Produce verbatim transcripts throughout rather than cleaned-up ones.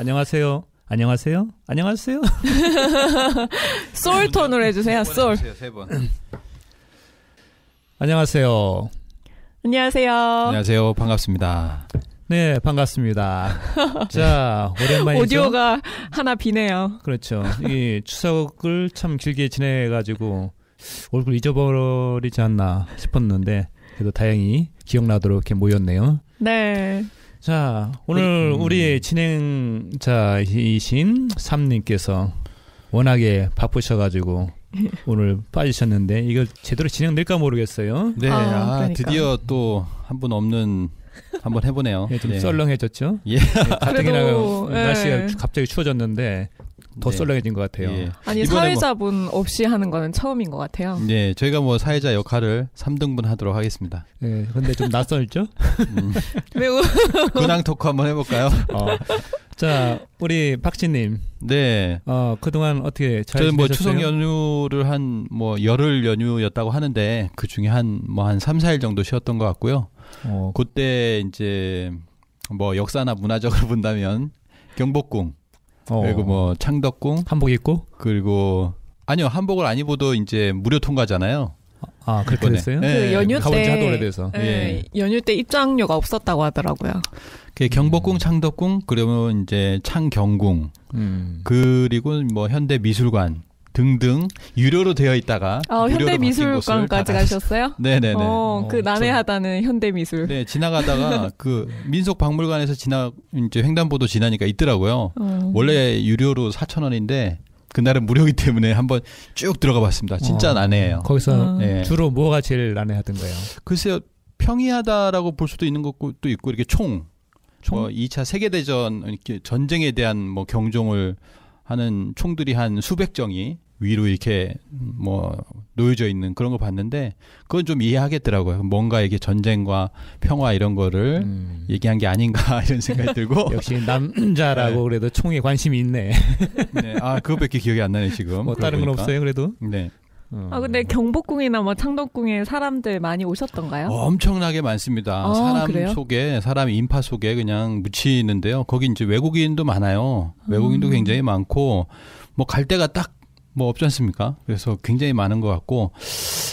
안녕하세요. 안녕하세요. 안녕하세요. 솔 톤으로 해주세요. 솔. 세 번. 안녕하세요. 안녕하세요. 안녕하세요. 반갑습니다. 네, 반갑습니다. 자, 오랜만이죠. 오디오가 하나 비네요. 그렇죠. 이 추석을 참 길게 지내가지고 얼굴 잊어버리지 않나 싶었는데 그래도 다행히 기억나도록 이렇게 모였네요. 네. 자, 오늘 음. 우리 진행자이신 삼님께서 워낙에 바쁘셔가지고 오늘 빠지셨는데 이거 제대로 진행될까 모르겠어요. 네, 아, 아 그러니까. 드디어 또 한 분 없는 한번 해보네요. 네, 좀 네. 썰렁해졌죠. 예. 네, 가뜩이나 날씨가 예. 갑자기 추워졌는데 더 네. 썰렁해진 것 같아요. 예. 아니 사회자분 뭐, 없이 하는 거는 처음인 것 같아요. 네, 저희가 뭐 사회자 역할을 삼 등분 하도록 하겠습니다. 네, 근데 좀 낯설죠? 음. 매우 근황 토크 한번 해볼까요? 어. 자, 우리 박씨님. 네. 어, 그동안 어떻게 잘 저는 뭐 지내셨어요? 추석 연휴를 한 뭐 열흘 연휴였다고 하는데 그 중에 한 뭐 한 삼, 사일 정도 쉬었던 것 같고요. 어. 그때 이제 뭐 역사나 문화적으로 본다면 경복궁. 어. 그리고 뭐 창덕궁 한복 입고 그리고 아니요 한복을 안 입어도 이제 무료 통과잖아요. 아 그렇게 됐어요? 네. 그 연휴 가본 지 하도 오래돼서. 네. 예. 연휴 때 입장료가 없었다고 하더라고요. 그 경복궁, 창덕궁, 그러면 이제 창경궁, 음. 그리고 뭐 현대미술관 등등 유료로 되어 있다가 아, 현대미술관까지 가셨어요? 네네네. 어, 그 어, 난해하다는 저, 현대미술. 네 지나가다가 그 민속박물관에서 지나 이제 횡단보도 지나니까 있더라고요. 어. 원래 유료로 사천 원인데 그날은 무료이기 때문에 한번 쭉 들어가봤습니다. 진짜 어. 난해해요. 거기서 어. 네. 주로 뭐가 제일 난해하던가요? 글쎄요 평이하다라고 볼 수도 있는 것도 있고 이렇게 총, 총? 뭐 이 차 세계대전 이렇게 전쟁에 대한 뭐 경종을 하는 총들이 한 수백 정이 위로 이렇게 뭐 놓여져 있는 그런 거 봤는데 그건 좀 이해하겠더라고요. 뭔가 이게 전쟁과 평화 이런 거를 음. 얘기한 게 아닌가 이런 생각이 들고 역시 남자라고 네. 그래도 총에 관심이 있네. 네, 아 그것밖에 기억이 안 나네 지금. 뭐 다른 건 없어요 그래도. 네. 아 근데 경복궁이나 뭐 창덕궁에 사람들 많이 오셨던가요? 엄청나게 많습니다. 아, 사람 그래요? 속에 사람 인파 속에 그냥 묻히는데요. 거기 이제 외국인도 많아요. 외국인도 음. 굉장히 많고 뭐 갈 데가 딱 뭐 없지 않습니까? 그래서 굉장히 많은 것 같고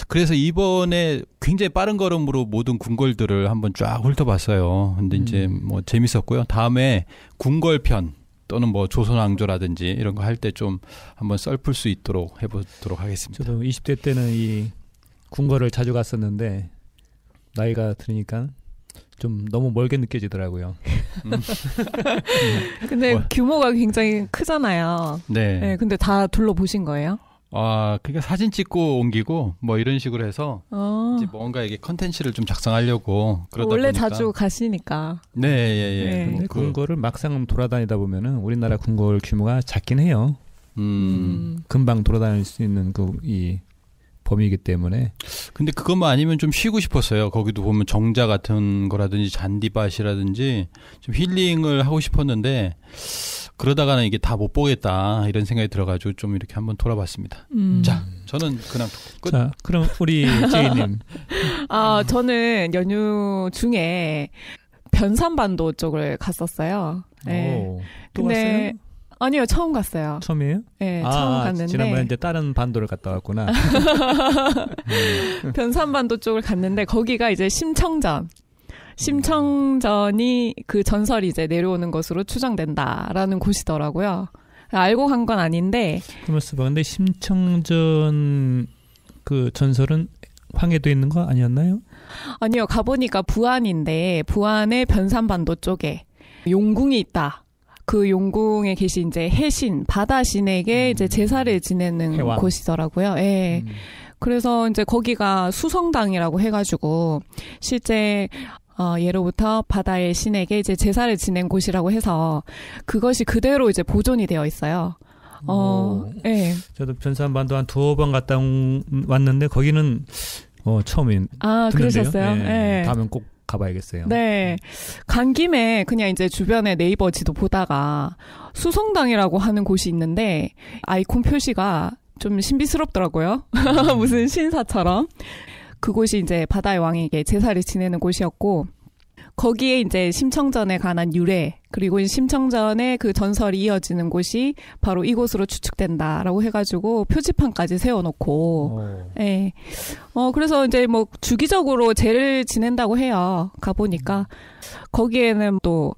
그래서 이번에 굉장히 빠른 걸음으로 모든 궁궐들을 한번 쫙 훑어봤어요. 근데 음. 이제 뭐 재밌었고요. 다음에 궁궐편. 또는 뭐 조선왕조라든지 이런 거 할 때 좀 한번 썰풀 수 있도록 해보도록 하겠습니다. 저도 이십 대 때는 이 궁궐을 자주 갔었는데 나이가 들으니까 좀 너무 멀게 느껴지더라고요. 근데 뭐. 규모가 굉장히 크잖아요. 네. 네. 근데 다 둘러보신 거예요? 아, 그러니까 사진 찍고 옮기고 뭐 이런 식으로 해서 어. 이제 뭔가 이게 컨텐츠를 좀 작성하려고 그러다 원래 보니까 원래 자주 가시니까. 네, 예, 예. 네. 근데 그... 궁궐을 막상 돌아다니다 보면은 우리나라 궁궐 규모가 작긴 해요. 음. 음. 금방 돌아다닐 수 있는 그 이 범위이기 때문에. 근데 그것만 아니면 좀 쉬고 싶었어요. 거기도 보면 정자 같은 거라든지 잔디밭이라든지 좀 힐링을 하고 싶었는데. 그러다가는 이게 다 못 보겠다 이런 생각이 들어가지고 좀 이렇게 한번 돌아봤습니다. 음. 자, 저는 그냥 끝. 자, 그럼 우리 제이님. 아, 저는 연휴 중에 변산반도 쪽을 갔었어요. 네. 오, 또 근데... 갔어요? 아니요, 처음 갔어요. 처음이에요? 네, 아, 처음 갔는데. 지난번에 이제 다른 반도를 갔다 왔구나. 음. 변산반도 쪽을 갔는데 거기가 이제 심청전. 심청전이 그 전설이 이제 내려오는 것으로 추정된다라는 곳이더라고요. 알고 간 건 아닌데. 그렇습니다. 근데 심청전 그 전설은 황해도에 있는 거 아니었나요? 아니요. 가보니까 부안인데 부안의 변산반도 쪽에 용궁이 있다. 그 용궁에 계신 이제 해신, 바다신에게 음. 이제 제사를 지내는 해왕. 곳이더라고요. 예. 음. 그래서 이제 거기가 수성당이라고 해가지고 실제 어, 예로부터 바다의 신에게 이제 제사를 지낸 곳이라고 해서 그것이 그대로 이제 보존이 되어 있어요. 어, 예. 네. 저도 변산반도 한 두어 번 갔다 온, 왔는데 거기는 어, 처음인. 아, 듣는데요? 그러셨어요? 예. 네. 네. 다음엔 꼭 가봐야겠어요. 네. 간 김에 그냥 이제 주변에 네이버 지도 보다가 수성당이라고 하는 곳이 있는데 아이콘 표시가 좀 신비스럽더라고요. 무슨 신사처럼. 그곳이 이제 바다의 왕에게 제사를 지내는 곳이었고 거기에 이제 심청전에 관한 유래, 그리고 심청전의 그 전설이 이어지는 곳이 바로 이곳으로 추측된다라고 해가지고 표지판까지 세워놓고, 예. 네. 어, 그래서 이제 뭐 주기적으로 제를 지낸다고 해요. 가보니까. 거기에는 또,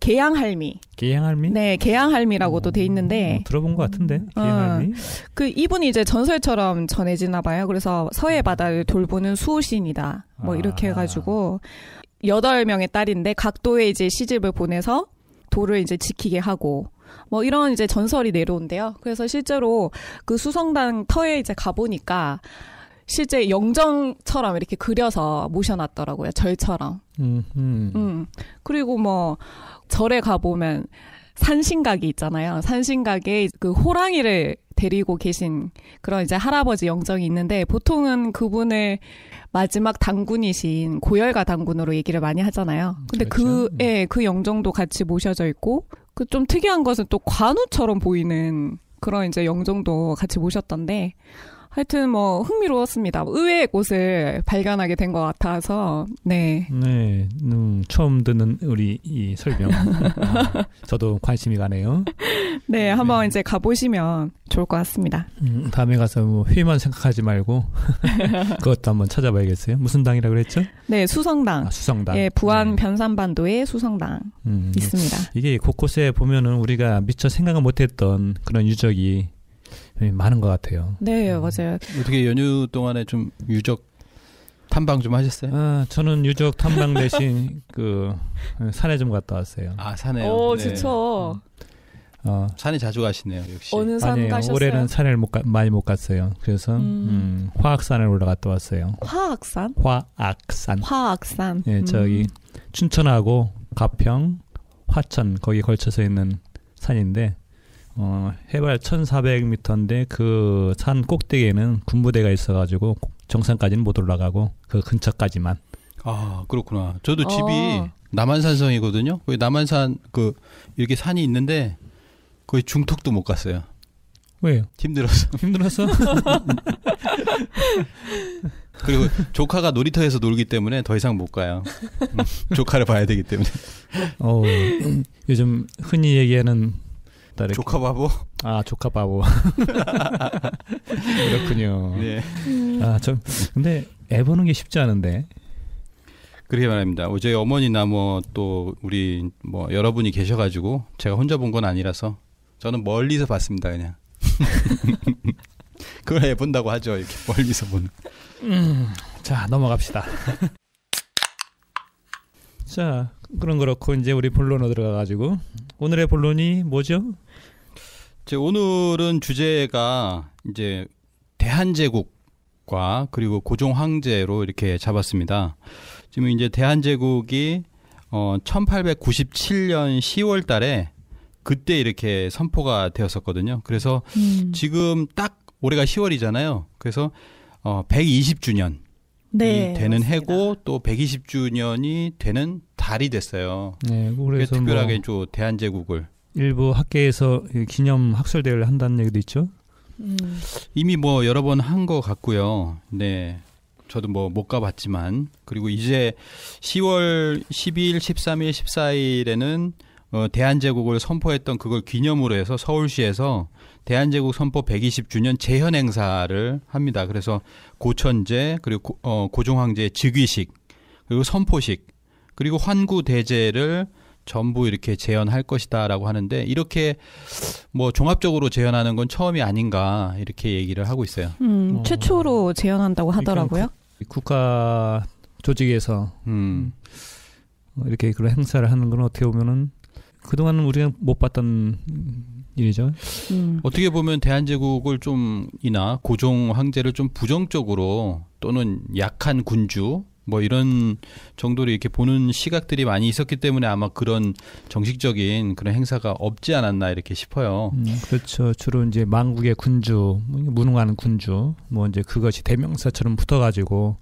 계양할미. 계양할미? 네, 계양할미라고도 돼 있는데. 뭐 들어본 것 같은데, 계양할미. 어, 그, 이분이 이제 전설처럼 전해지나 봐요. 그래서 서해 바다를 돌보는 수호신이다. 뭐 아. 이렇게 해가지고. 여덟 명의 딸인데 각도에 이제 시집을 보내서 돌을 이제 지키게 하고 뭐 이런 이제 전설이 내려온대요. 그래서 실제로 그 수성당 터에 이제 가보니까 실제 영정처럼 이렇게 그려서 모셔놨더라고요. 절처럼. 음, 음. 음. 그리고 뭐 절에 가보면 산신각이 있잖아요. 산신각에 그 호랑이를 데리고 계신 그런 이제 할아버지 영정이 있는데 보통은 그분을 마지막 당군이신 고열가 당군으로 얘기를 많이 하잖아요. 근데 그렇죠. 그, 예, 그 영정도 같이 모셔져 있고 그 좀 특이한 것은 또 관우처럼 보이는 그런 이제 영정도 같이 모셨던데 하여튼 뭐 흥미로웠습니다. 의외의 곳을 발견하게 된 것 같아서 네. 네, 음, 처음 듣는 우리 이 설명. 아, 저도 관심이 가네요. 네, 한번 네. 이제 가보시면 좋을 것 같습니다. 음, 다음에 가서 뭐 회의만 생각하지 말고 그것도 한번 찾아봐야겠어요. 무슨 당이라 그랬죠? 네, 수성당. 아, 수성당. 예, 부안 네. 변산반도의 수성당 음, 있습니다. 이게 곳곳에 보면은 우리가 미처 생각을 못했던 그런 유적이. 많은 것 같아요. 네, 맞아요. 어떻게 연휴 동안에 좀 유적 탐방 좀 하셨어요? 아, 저는 유적 탐방 대신 그 산에 좀 갔다 왔어요. 아, 산에요? 오, 네. 좋죠. 어, 산에 자주 가시네요, 역시. 어느 산 아니에요, 가셨어요? 올해는 산을 못 가, 많이 못 갔어요. 그래서 음. 음, 화악산을 올라갔다 왔어요. 화악산? 화악산. 화악산. 예, 네, 음. 저기 춘천하고 가평, 화천 거기 걸쳐서 있는 산인데. 어, 해발 천사백 미터인데 그 산 꼭대기에는 군부대가 있어가지고 정상까지는 못 올라가고 그 근처까지만. 아, 그렇구나. 저도 집이 어. 남한산성이거든요. 거기 남한산 그 이렇게 산이 있는데 거의 중턱도 못 갔어요. 왜요? 힘들었어. 힘들었어? 그리고 조카가 놀이터에서 놀기 때문에 더 이상 못 가요. 조카를 봐야 되기 때문에. 어, 요즘 흔히 얘기하는 조카 바보? 아, 조카 바보. 그렇군요. 네. 아, 저, 근데 애 보는 게 쉽지 않은데. 그러게 말입니다. 어제 어머니나 뭐 또 우리 뭐 여러분이 계셔가지고 제가 혼자 본 건 아니라서 저는 멀리서 봤습니다, 그냥. 그걸 애 본다고 하죠, 이렇게 멀리서 보는. 음, 자, 넘어갑시다. 자, 그럼 그렇고 이제 우리 본론으로 들어가가지고 오늘의 본론이 뭐죠? 이제 오늘은 주제가 이제 대한제국과 그리고 고종 황제로 이렇게 잡았습니다. 지금 이제 대한제국이 어, 천팔백구십칠 년 시월 달에 그때 이렇게 선포가 되었었거든요. 그래서 음. 지금 딱 올해가 시월이잖아요. 그래서 어, 백이십 주년. 네, 되는 맞습니다. 해고 또 백이십 주년이 되는 달이 됐어요. 네, 그래서 특별하게 뭐 대한제국을 일부 학계에서 기념 학술 대회를 한다는 얘기도 있죠. 음. 이미 뭐 여러 번 한 것 같고요. 네, 저도 뭐 못 가봤지만 그리고 이제 시월 십이일, 십삼일, 십사일에는 어, 대한제국을 선포했던 그걸 기념으로 해서 서울시에서 대한제국 선포 백이십 주년 재현 행사를 합니다. 그래서 고천제 그리고 고, 어, 고종황제 즉위식 그리고 선포식 그리고 환구대제를 전부 이렇게 재현할 것이다라고 하는데 이렇게 뭐 종합적으로 재현하는 건 처음이 아닌가 이렇게 얘기를 하고 있어요. 음, 어. 최초로 재현한다고 하더라고요. 구, 국가 조직에서 음. 음, 이렇게 그런 행사를 하는 건 어떻게 보면은. 그동안은 우리가 못 봤던 일이죠. 음. 어떻게 보면 대한제국을 좀 이나 고종 황제를 좀 부정적으로 또는 약한 군주 뭐 이런 정도로 이렇게 보는 시각들이 많이 있었기 때문에 아마 그런 정식적인 그런 행사가 없지 않았나 이렇게 싶어요. 음, 그렇죠. 주로 이제 망국의 군주, 무능한 군주, 뭐 이제 그것이 대명사처럼 붙어가지고.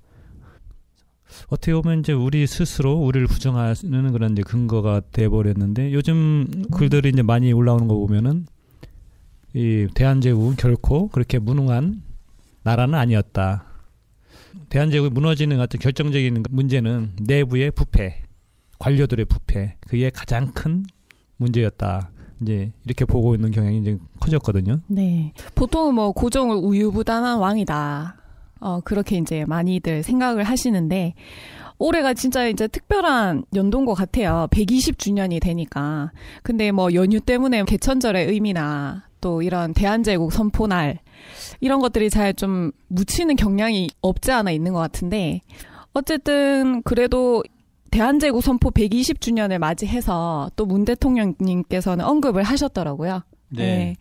어떻게 보면 이제 우리 스스로 우리를 부정하는 그런 이제 근거가 돼버렸는데 요즘 글들이 이제 많이 올라오는 거 보면은 이 대한제국은 결코 그렇게 무능한 나라는 아니었다. 대한제국이 무너지는 어떤 결정적인 문제는 내부의 부패, 관료들의 부패, 그게 가장 큰 문제였다. 이제 이렇게 보고 있는 경향이 이제 커졌거든요. 네, 보통 뭐 고종을 우유부단한 왕이다. 어 그렇게 이제 많이들 생각을 하시는데 올해가 진짜 이제 특별한 연도인 것 같아요. 백이십 주년이 되니까. 근데 뭐 연휴 때문에 개천절의 의미나 또 이런 대한제국 선포날 이런 것들이 잘 좀 묻히는 경향이 없지 않아 있는 것 같은데 어쨌든 그래도 대한제국 선포 백이십 주년을 맞이해서 또 문 대통령님께서는 언급을 하셨더라고요. 네.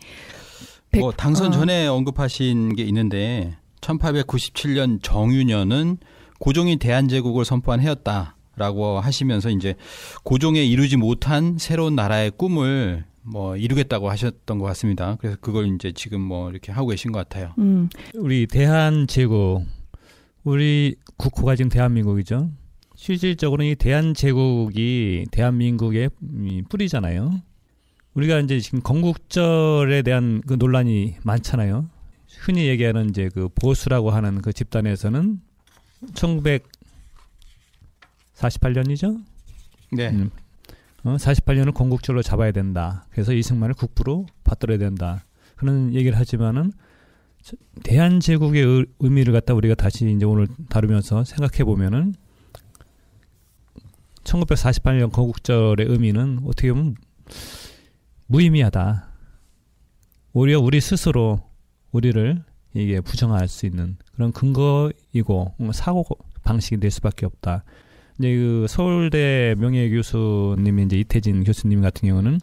네. 뭐 당선 전에 어. 언급하신 게 있는데 천팔백구십칠 년 정유년은 고종이 대한제국을 선포한 해였다라고 하시면서 이제 고종에 이루지 못한 새로운 나라의 꿈을 뭐 이루겠다고 하셨던 것 같습니다. 그래서 그걸 이제 지금 뭐 이렇게 하고 계신 것 같아요. 음. 우리 대한제국, 우리 국호가 지금 대한민국이죠. 실질적으로 이 대한제국이 대한민국의 뿌리잖아요. 우리가 이제 지금 건국절에 대한 그 논란이 많잖아요. 흔히 얘기하는 이제 그 보수라고 하는 그 집단에서는 천구백사십팔 년이죠? 네. 음. 어, 사십팔 년을 건국절로 잡아야 된다. 그래서 이승만을 국부로 받들어야 된다. 그런 얘기를 하지만은 대한제국의 의, 의미를 갖다 우리가 다시 이제 오늘 다루면서 생각해 보면은 천구백사십팔 년 건국절의 의미는 어떻게 보면 무의미하다. 오히려 우리 스스로 우리를 이게 부정할 수 있는 그런 근거이고 사고 방식이 될 수밖에 없다. 이제 그 서울대 명예 교수님이 이제 이태진 교수님 같은 경우는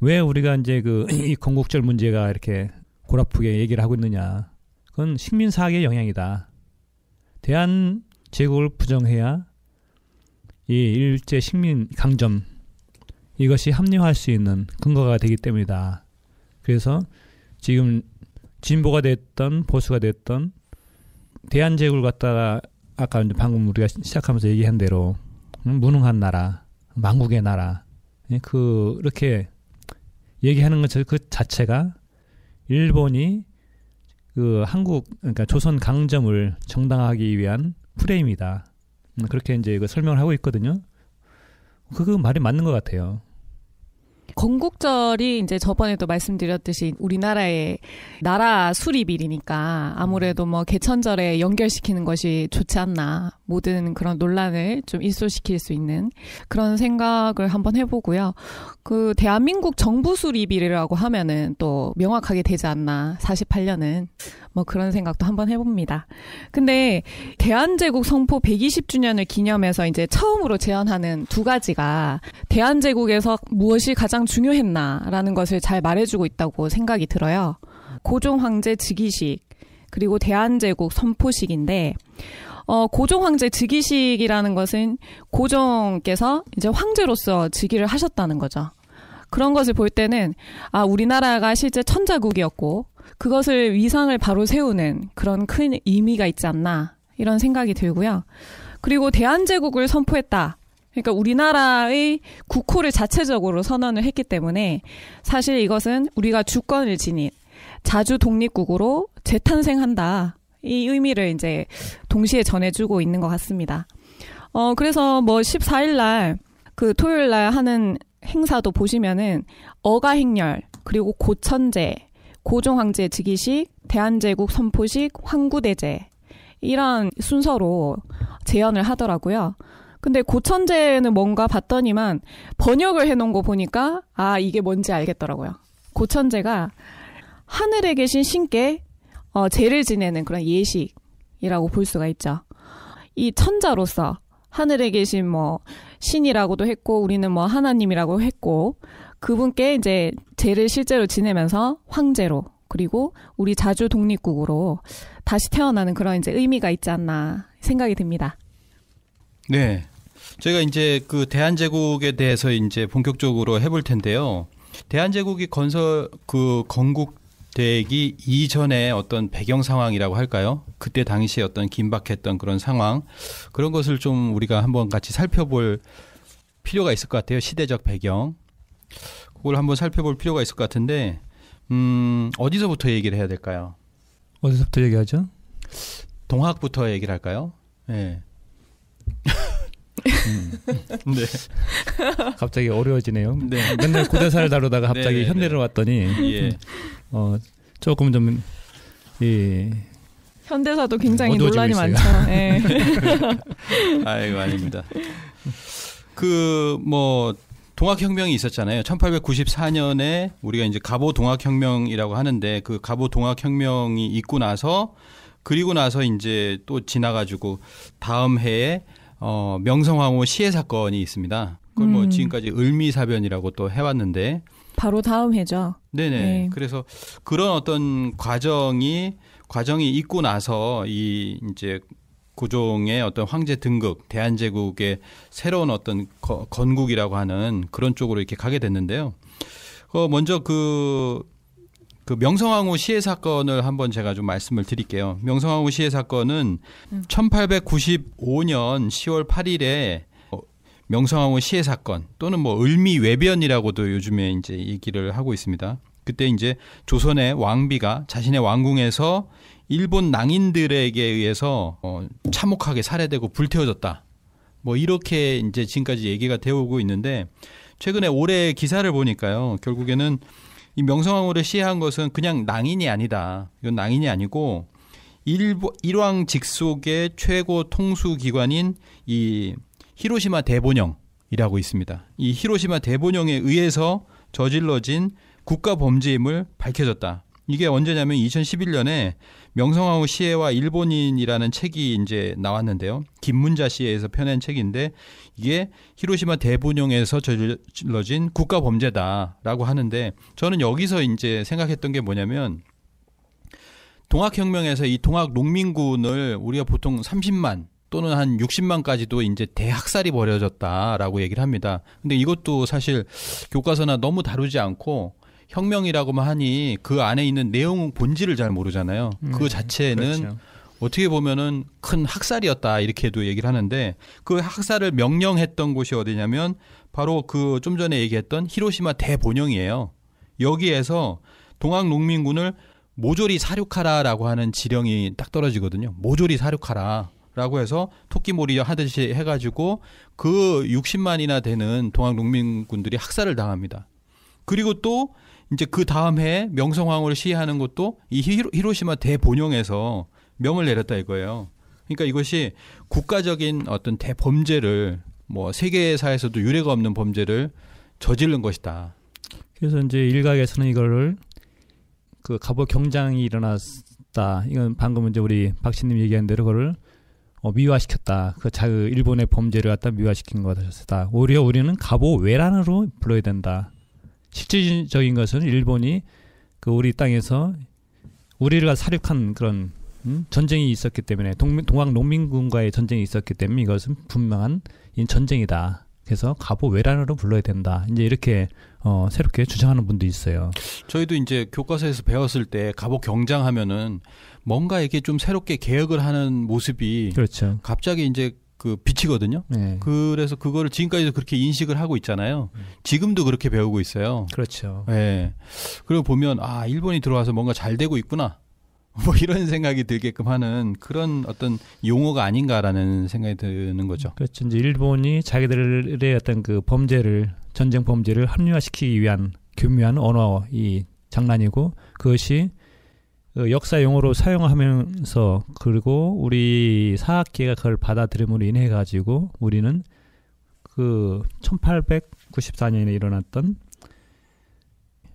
왜 우리가 이제 그 이 건국절 문제가 이렇게 골아프게 얘기를 하고 있느냐? 그건 식민 사학의 영향이다. 대한 제국을 부정해야 이 일제 식민 강점 이것이 합리화할 수 있는 근거가 되기 때문이다. 그래서 지금 진보가 됐던 보수가 됐던 대한제국을 갖다가 아까 이제 방금 우리가 시작하면서 얘기한 대로 무능한 나라, 망국의 나라 그 이렇게 얘기하는 것 그 자체가 일본이 그 한국 그러니까 조선 강점을 정당화하기 위한 프레임이다. 그렇게 이제 그 설명을 하고 있거든요. 그, 그 말이 맞는 것 같아요. 건국절이 이제 저번에도 말씀드렸듯이 우리나라의 나라 수립일이니까 아무래도 뭐 개천절에 연결시키는 것이 좋지 않나 모든 그런 논란을 좀 일소시킬 수 있는 그런 생각을 한번 해보고요. 그 대한민국 정부 수립일이라고 하면은 또 명확하게 되지 않나 사십팔 년은 뭐 그런 생각도 한번 해봅니다. 근데 대한제국 선포 백이십 주년을 기념해서 이제 처음으로 제안하는 두 가지가 대한제국에서 무엇이 가장 중요했나라는 것을 잘 말해주고 있다고 생각이 들어요. 고종 황제 즉위식 그리고 대한제국 선포식인데 어, 고종 황제 즉위식이라는 것은 고종께서 이제 황제로서 즉위를 하셨다는 거죠. 그런 것을 볼 때는 아 우리나라가 실제 천자국이었고 그것을 위상을 바로 세우는 그런 큰 의미가 있지 않나 이런 생각이 들고요. 그리고 대한제국을 선포했다. 그러니까 우리나라의 국호를 자체적으로 선언을 했기 때문에 사실 이것은 우리가 주권을 지닌 자주 독립국으로 재탄생한다. 이 의미를 이제 동시에 전해주고 있는 것 같습니다. 어, 그래서 뭐 십사 일 날 그 토요일 날 하는 행사도 보시면은 어가행렬, 그리고 고천제, 고종황제 즉위식, 대한제국 선포식, 환구대제 이런 순서로 제언을 하더라고요. 근데 고천제는 뭔가 봤더니만 번역을 해놓은 거 보니까 아 이게 뭔지 알겠더라고요. 고천제가 하늘에 계신 신께 어, 제를 지내는 그런 예식이라고 볼 수가 있죠. 이 천자로서 하늘에 계신 뭐 신이라고도 했고 우리는 뭐 하나님이라고 했고 그분께 이제 제를 실제로 지내면서 황제로 그리고 우리 자주 독립국으로 다시 태어나는 그런 이제 의미가 있지 않나 생각이 듭니다. 네. 저희가 이제 그 대한제국에 대해서 이제 본격적으로 해볼 텐데요. 대한제국이 건설 그 건국되기 이전의 어떤 배경 상황이라고 할까요? 그때 당시 어떤 긴박했던 그런 상황 그런 것을 좀 우리가 한번 같이 살펴볼 필요가 있을 것 같아요. 시대적 배경 그걸 한번 살펴볼 필요가 있을 것 같은데 음, 어디서부터 얘기를 해야 될까요? 어디서부터 얘기하죠? 동학부터 얘기를 할까요? 네. 음. 네. 갑자기 어려워지네요. 네. 맨날 고대사를 다루다가 갑자기 네네네. 현대를 왔더니 예. 어, 조금 좀 예. 현대사도 굉장히 논란이 있어요. 많죠. 네. 아이고 아닙니다. 그 뭐 동학혁명이 있었잖아요. 천팔백구십사 년에 우리가 이제 갑오 동학혁명이라고 하는데 그 갑오 동학혁명이 있고 나서 그리고 나서 이제 또 지나가지고 다음 해에 어 명성황후 시해 사건이 있습니다. 그걸 음. 뭐 지금까지 을미사변이라고 또 해왔는데 바로 다음 해죠. 네네. 네. 그래서 그런 어떤 과정이 과정이 있고 나서 이 이제 고종의 어떤 황제 등극, 대한제국의 새로운 어떤 거, 건국이라고 하는 그런 쪽으로 이렇게 가게 됐는데요. 어, 먼저 그, 그 명성황후 시해 사건을 한번 제가 좀 말씀을 드릴게요. 명성황후 시해 사건은 음. 천팔백구십오 년 시월 팔 일에 명성황후 시해 사건 또는 뭐 을미 외변이라고도 요즘에 이제 얘기를 하고 있습니다. 그때 이제 조선의 왕비가 자신의 왕궁에서 일본 낭인들에게 의해서 어, 참혹하게 살해되고 불태워졌다. 뭐 이렇게 이제 지금까지 얘기가 되어오고 있는데 최근에 올해 기사를 보니까요. 결국에는 이 명성황후를 시해한 것은 그냥 낭인이 아니다. 이건 낭인이 아니고 일부, 일왕 직속의 최고 통수기관인 이 히로시마 대본영이라고 있습니다. 이 히로시마 대본영에 의해서 저질러진 국가범죄임을 밝혀졌다. 이게 언제냐면 이천십일 년에 명성황후 시해와 일본인이라는 책이 이제 나왔는데요. 김문자 씨에서 펴낸 책인데 이게 히로시마 대본영에서 저질러진 국가범죄다라고 하는데 저는 여기서 이제 생각했던 게 뭐냐면 동학혁명에서 이 동학농민군을 우리가 보통 삼십만 또는 한 육십만까지도 이제 대학살이 벌어졌다라고 얘기를 합니다. 근데 이것도 사실 교과서나 너무 다루지 않고 혁명이라고만 하니 그 안에 있는 내용 본질을 잘 모르잖아요. 음, 그 자체는 그렇죠. 어떻게 보면은 큰 학살이었다 이렇게도 얘기를 하는데 그 학살을 명령했던 곳이 어디냐면 바로 그 좀 전에 얘기했던 히로시마 대본영이에요. 여기에서 동학농민군을 모조리 사륙하라라고 하는 지령이 딱 떨어지거든요. 모조리 사륙하라. 라고 해서 토끼몰이 하듯이 해가지고 그 육십만이나 되는 동학농민군들이 학살을 당합니다. 그리고 또 이제 그 다음 해에 명성황후를 시해하는 것도 이 히로, 히로시마 대본영에서 명을 내렸다 이거예요. 그러니까 이것이 국가적인 어떤 대범죄를 뭐 세계사에서도 유례가 없는 범죄를 저지른 것이다. 그래서 이제 일각에서는 이거를 그 갑오 경장이 일어났다. 이건 방금 이제 우리 박신님 얘기한 대로 그거를 어, 미화시켰다. 그 자, 일본의 범죄를 갖다 미화시킨 것이다. 오히려 우리는 갑오 외란으로 불러야 된다. 실질적인 것은 일본이 그 우리 땅에서 우리를 사륙한 그런 음? 전쟁이 있었기 때문에 동민, 동학 농민군과의 전쟁이 있었기 때문에 이것은 분명한 전쟁이다. 그래서 갑오 외란으로 불러야 된다. 이제 이렇게 어, 새롭게 주장하는 분도 있어요. 저희도 이제 교과서에서 배웠을 때 갑오 경장하면은 뭔가 이렇게 좀 새롭게 개혁을 하는 모습이 그렇죠. 갑자기 이제 그 비치거든요. 네. 그래서 그거를 지금까지도 그렇게 인식을 하고 있잖아요. 지금도 그렇게 배우고 있어요. 그렇죠. 네. 그리고 보면 아 일본이 들어와서 뭔가 잘 되고 있구나. 뭐 이런 생각이 들게끔 하는 그런 어떤 용어가 아닌가라는 생각이 드는 거죠. 그렇죠. 이제 일본이 자기들의 어떤 그 범죄를 전쟁 범죄를 합리화시키기 위한 교묘한 언어 이 장난이고 그것이 역사 용어로 사용하면서 그리고 우리 사학계가 그걸 받아들임으로 인해 가지고 우리는 그 천팔백구십사 년에 일어났던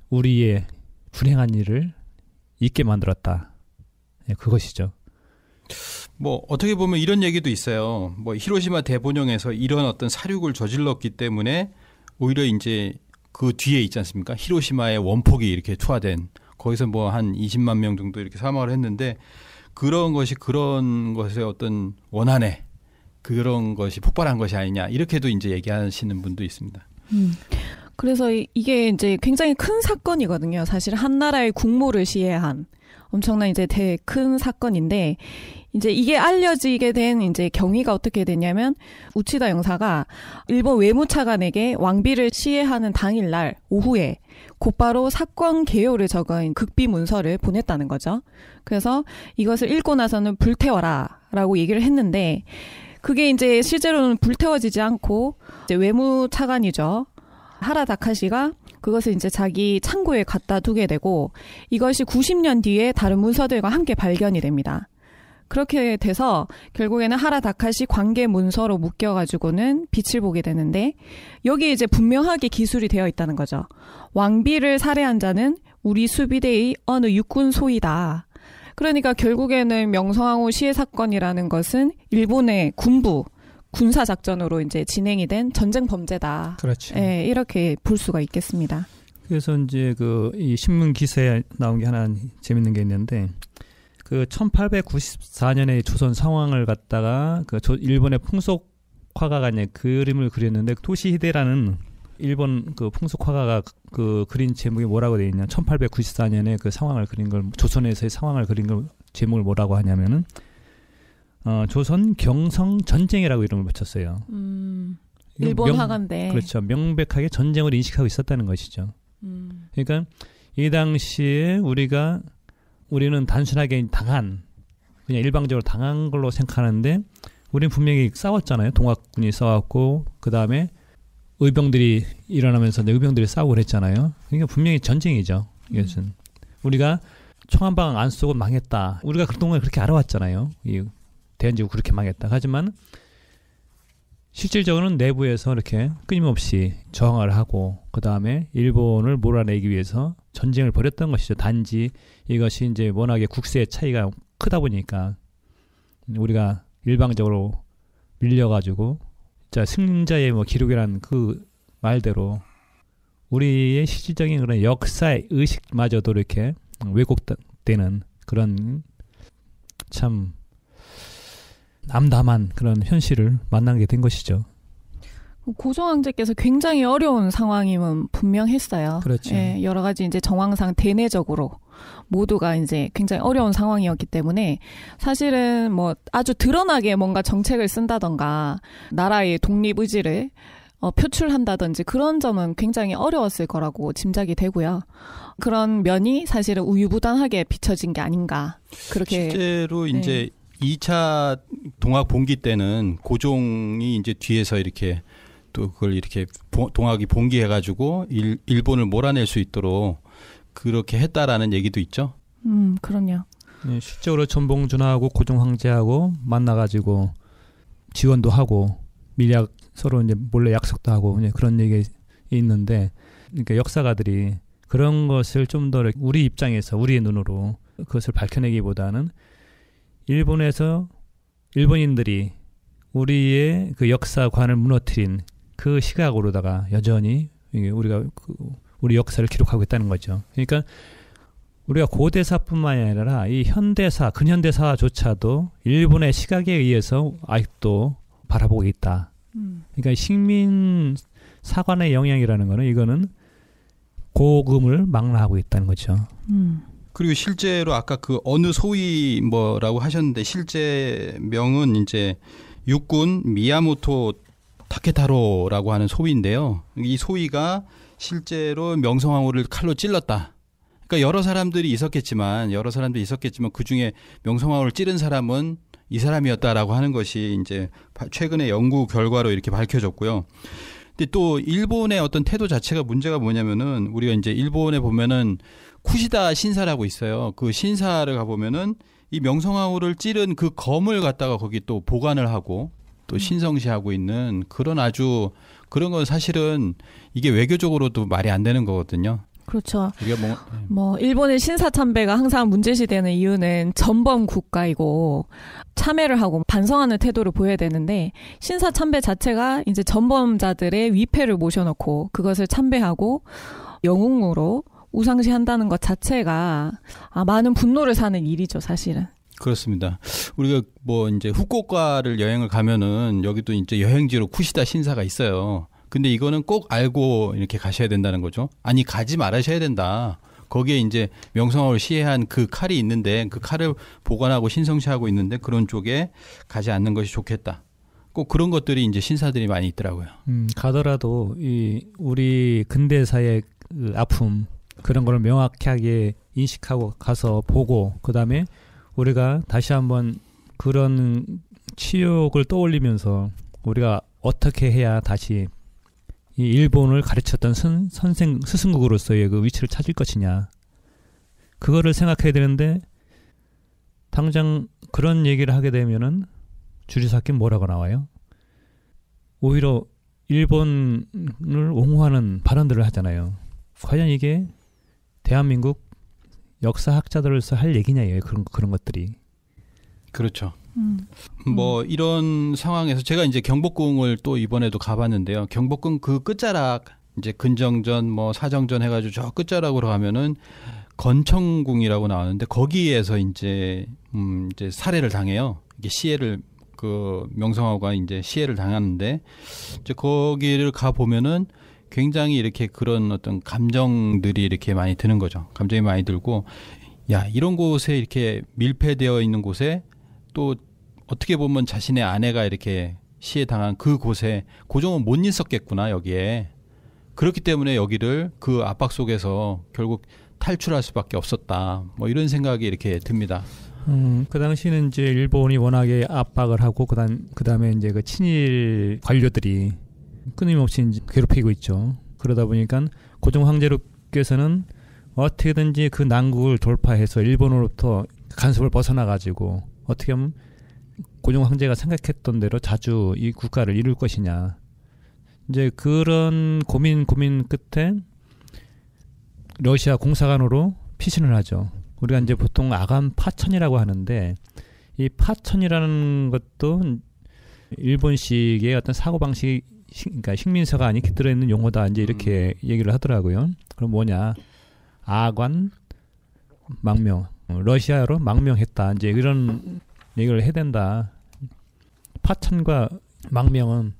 우리의 불행한 일을 잊게 만들었다. 네, 그것이죠. 뭐 어떻게 보면 이런 얘기도 있어요. 뭐 히로시마 대본영에서 이런 어떤 사륙을 저질렀기 때문에 오히려 이제 그 뒤에 있지 않습니까? 히로시마의 원폭이 이렇게 투하된 거기서 뭐 한 이십만 명 정도 이렇게 사망을 했는데 그런 것이 그런 것의 어떤 원한에 그런 것이 폭발한 것이 아니냐 이렇게도 이제 얘기하시는 분도 있습니다. 음. 그래서 이게 이제 굉장히 큰 사건이거든요. 사실 한 나라의 국모를 시해한 엄청난 이제 대 큰 사건인데 이제 이게 알려지게 된 이제 경위가 어떻게 됐냐면 우치다 영사가 일본 외무차관에게 왕비를 시해하는 당일날 오후에 곧바로 사건 개요를 적은 극비 문서를 보냈다는 거죠. 그래서 이것을 읽고 나서는 불태워라 라고 얘기를 했는데 그게 이제 실제로는 불태워지지 않고 이제 외무 차관이죠. 하라 다카시가 그것을 이제 자기 창고에 갖다 두게 되고 이것이 구십 년 뒤에 다른 문서들과 함께 발견이 됩니다. 그렇게 돼서 결국에는 하라 다카시 관계 문서로 묶여가지고는 빛을 보게 되는데 여기에 이제 분명하게 기술이 되어 있다는 거죠. 왕비를 살해한 자는 우리 수비대의 어느 육군 소이다. 그러니까 결국에는 명성황후 시해 사건이라는 것은 일본의 군부, 군사 작전으로 이제 진행이 된 전쟁 범죄다. 그렇죠. 예, 이렇게 볼 수가 있겠습니다. 그래서 이제 그 이 신문 기사에 나온 게 하나 재밌는 게 있는데 그 천팔백구십사 년의 조선 상황을 갖다가 그 조, 일본의 풍속 화가가 이제 그림을 그렸는데 토시히데라는 일본 그 풍속 화가가 그 그린 제목이 뭐라고 되어 있냐? 천팔백구십사 년에 그 상황을 그린 걸 조선에서의 상황을 그린 걸 제목을 뭐라고 하냐면은 어, 조선 경성 전쟁이라고 이름을 붙였어요. 음, 일본 명, 화가인데 그렇죠. 명백하게 전쟁을 인식하고 있었다는 것이죠. 음. 그러니까 이 당시에 우리가 우리는 단순하게 당한 그냥 일방적으로 당한 걸로 생각하는데 우리는 분명히 싸웠잖아요. 동학군이 싸웠고 그 다음에 의병들이 일어나면서 의병들이 싸우고 그랬잖아요. 그러니까 분명히 전쟁이죠. 이것은 음. 우리가 총 한 방 안 쏘고 망했다. 우리가 그동안 그렇게 알아왔잖아요. 이 대한제국 그렇게 망했다. 하지만 실질적으로는 내부에서 이렇게 끊임없이 저항을 하고 그 다음에 일본을 몰아내기 위해서 전쟁을 벌였던 것이죠. 단지 이것이 이제 워낙에 국세의 차이가 크다 보니까 우리가 일방적으로 밀려가지고 자 승자의 뭐 기록이란 그 말대로 우리의 실질적인 그런 역사의 의식마저도 이렇게 왜곡되는 그런 참 암담한 그런 현실을 만나게 된 것이죠. 고종황제께서 굉장히 어려운 상황임은 분명했어요. 그렇죠. 예, 여러 가지 이제 정황상 대내적으로 모두가 이제 굉장히 어려운 상황이었기 때문에 사실은 뭐 아주 드러나게 뭔가 정책을 쓴다던가 나라의 독립 의지를 어, 표출한다든지 그런 점은 굉장히 어려웠을 거라고 짐작이 되고요. 그런 면이 사실은 우유부단하게 비춰진 게 아닌가. 그렇게 실제로 이제 예. 이 차 동학 봉기 때는 고종이 이제 뒤에서 이렇게 또 그걸 이렇게 보, 동학이 봉기해가지고 일, 일본을 몰아낼 수 있도록 그렇게 했다라는 얘기도 있죠. 음, 그럼요. 네, 실제로 전봉준하고 고종 황제하고 만나가지고 지원도 하고 밀약 서로 이제 몰래 약속도 하고 이제 그런 얘기 있는데, 그러니까 역사가들이 그런 것을 좀 더 우리 입장에서 우리의 눈으로 그것을 밝혀내기보다는 일본에서 일본인들이 우리의 그 역사관을 무너뜨린 그 시각으로다가 여전히 우리가 그 우리 역사를 기록하고 있다는 거죠. 그러니까 우리가 고대사뿐만 아니라 이 현대사, 근현대사조차도 일본의 시각에 의해서 아직도 바라보고 있다. 그러니까 식민사관의 영향이라는 거는 이거는 고금을 망라하고 있다는 거죠. 음. 그리고 실제로 아까 그 어느 소위 뭐라고 하셨는데 실제 명은 이제 육군 미야모토 타케타로라고 하는 소위인데요. 이 소위가 실제로 명성황후를 칼로 찔렀다. 그러니까 여러 사람들이 있었겠지만 여러 사람들이 있었겠지만 그중에 명성황후를 찌른 사람은 이 사람이었다라고 하는 것이 이제 최근의 연구 결과로 이렇게 밝혀졌고요. 근데 또 일본의 어떤 태도 자체가 문제가 뭐냐면은 우리가 이제 일본에 보면은 쿠시다 신사라고 있어요. 그 신사를 가보면은 이 명성황후를 찌른 그 검을 갖다가 거기 또 보관을 하고 또 신성시하고 있는 그런 아주 그런 건 사실은 이게 외교적으로도 말이 안 되는 거거든요. 그렇죠. 뭐, 뭐 일본의 신사참배가 항상 문제시되는 이유는 전범 국가이고 참회를 하고 반성하는 태도를 보여야 되는데 신사참배 자체가 이제 전범자들의 위패를 모셔놓고 그것을 참배하고 영웅으로 우상시한다는 것 자체가 아, 많은 분노를 사는 일이죠, 사실은. 그렇습니다. 우리가 뭐 이제 후쿠오카를 여행을 가면은 여기도 이제 여행지로 쿠시다 신사가 있어요. 근데 이거는 꼭 알고 이렇게 가셔야 된다는 거죠. 아니 가지 말아셔야 된다. 거기에 이제 명성황후를 시해한 그 칼이 있는데 그 칼을 보관하고 신성시하고 있는데 그런 쪽에 가지 않는 것이 좋겠다. 꼭 그런 것들이 이제 신사들이 많이 있더라고요. 음, 가더라도 이 우리 근대사의 아픔 그런 걸 명확하게 인식하고 가서 보고 그다음에 우리가 다시 한번 그런 치욕을 떠올리면서 우리가 어떻게 해야 다시 이 일본을 가르쳤던 선, 선생 스승국으로서의 그 위치를 찾을 것이냐, 그거를 생각해야 되는데 당장 그런 얘기를 하게 되면은 주지사키 뭐라고 나와요? 오히려 일본을 옹호하는 발언들을 하잖아요. 과연 이게 대한민국 역사학자들로서 할 얘기냐, 그런 그런 것들이. 그렇죠. 음. 뭐 이런 상황에서 제가 이제 경복궁을 또 이번에도 가봤는데요. 경복궁 그 끝자락 이제 근정전 뭐 사정전 해가지고 저 끝자락으로 가면은 건청궁이라고 나오는데 거기에서 이제 음 이제 살해를 당해요. 이게 시해를 그 명성황후가 이제 시해를 당하는데 이제 거기를 가 보면은 굉장히 이렇게 그런 어떤 감정들이 이렇게 많이 드는 거죠. 감정이 많이 들고, 야, 이런 곳에 이렇게 밀폐되어 있는 곳에 또 어떻게 보면 자신의 아내가 이렇게 시해 당한 그 곳에 고종은 못 있었겠구나, 여기에. 그렇기 때문에 여기를 그 압박 속에서 결국 탈출할 수밖에 없었다. 뭐 이런 생각이 이렇게 듭니다. 음, 그 당시는 이제 일본이 워낙에 압박을 하고 그다음 그다음에 이제 그 친일 관료들이 끊임없이 이제 괴롭히고 있죠. 그러다 보니까 고종 황제로께서는 어떻게든지 그 난국을 돌파해서 일본으로부터 간섭을 벗어나가지고 어떻게 하면 고종 황제가 생각했던 대로 자주 이 국가를 이룰 것이냐. 이제 그런 고민 고민 끝에 러시아 공사관으로 피신을 하죠. 우리가 이제 보통 아간 파천이라고 하는데 이 파천이라는 것도 일본식의 어떤 사고방식, 그러니까 식민사가 아닌 들어있는 용어다, 이제 이렇게 음. 얘기를 하더라고요. 그럼 뭐냐? 아관 망명, 러시아로 망명했다, 이제 이런 얘기를 해야 된다. 파천과 망명은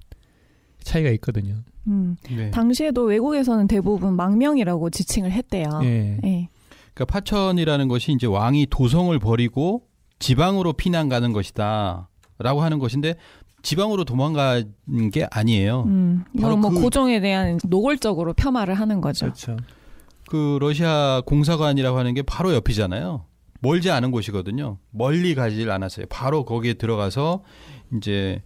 차이가 있거든요. 음. 네. 당시에도 외국에서는 대부분 망명이라고 지칭을 했대요. 네. 네. 그러니까 파천이라는 것이 이제 왕이 도성을 버리고 지방으로 피난 가는 것이다라고 하는 것인데. 지방으로 도망간 게 아니에요. 음, 바로 뭐 그, 고종에 대한 노골적으로 폄하를 하는 거죠. 그렇죠. 그 러시아 공사관이라고 하는 게 바로 옆이잖아요. 멀지 않은 곳이거든요. 멀리 가질 않았어요. 바로 거기에 들어가서 이제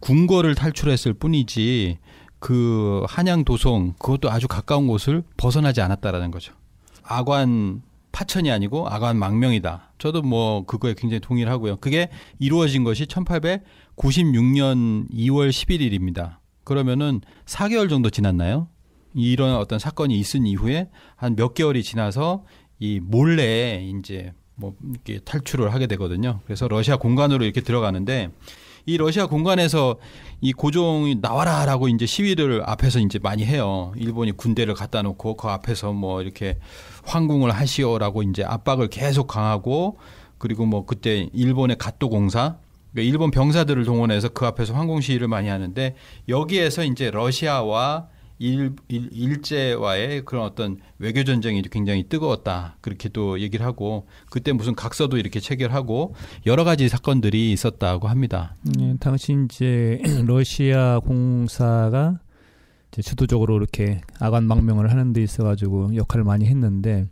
궁궐을 탈출했을 뿐이지 그 한양 도성, 그것도 아주 가까운 곳을 벗어나지 않았다라는 거죠. 아관 파천이 아니고 아관 망명이다. 저도 뭐 그거에 굉장히 동의를 하고요. 그게 이루어진 것이 천팔백구십육년 이월 십일일입니다. 그러면은 사 개월 정도 지났나요? 이런 어떤 사건이 있은 이후에 한 몇 개월이 지나서 이 몰래 이제 뭐 이렇게 탈출을 하게 되거든요. 그래서 러시아 공관으로 이렇게 들어가는데 이 러시아 공관에서 이 고종이 나와라라고 이제 시위를 앞에서 이제 많이 해요. 일본이 군대를 갖다 놓고 그 앞에서 뭐 이렇게 황궁을 하시오라고 이제 압박을 계속 강하고, 그리고 뭐 그때 일본의 갓도 공사, 그러니까 일본 병사들을 동원해서 그 앞에서 황궁 시위를 많이 하는데 여기에서 이제 러시아와 일, 일, 일제와의 그런 어떤 외교 전쟁이 굉장히 뜨거웠다, 그렇게 또 얘기를 하고, 그때 무슨 각서도 이렇게 체결하고 여러 가지 사건들이 있었다고 합니다. 네, 당시 이제 러시아 공사가 이제 주도적으로 이렇게 아관 망명을 하는 데 있어가지고 역할을 많이 했는데,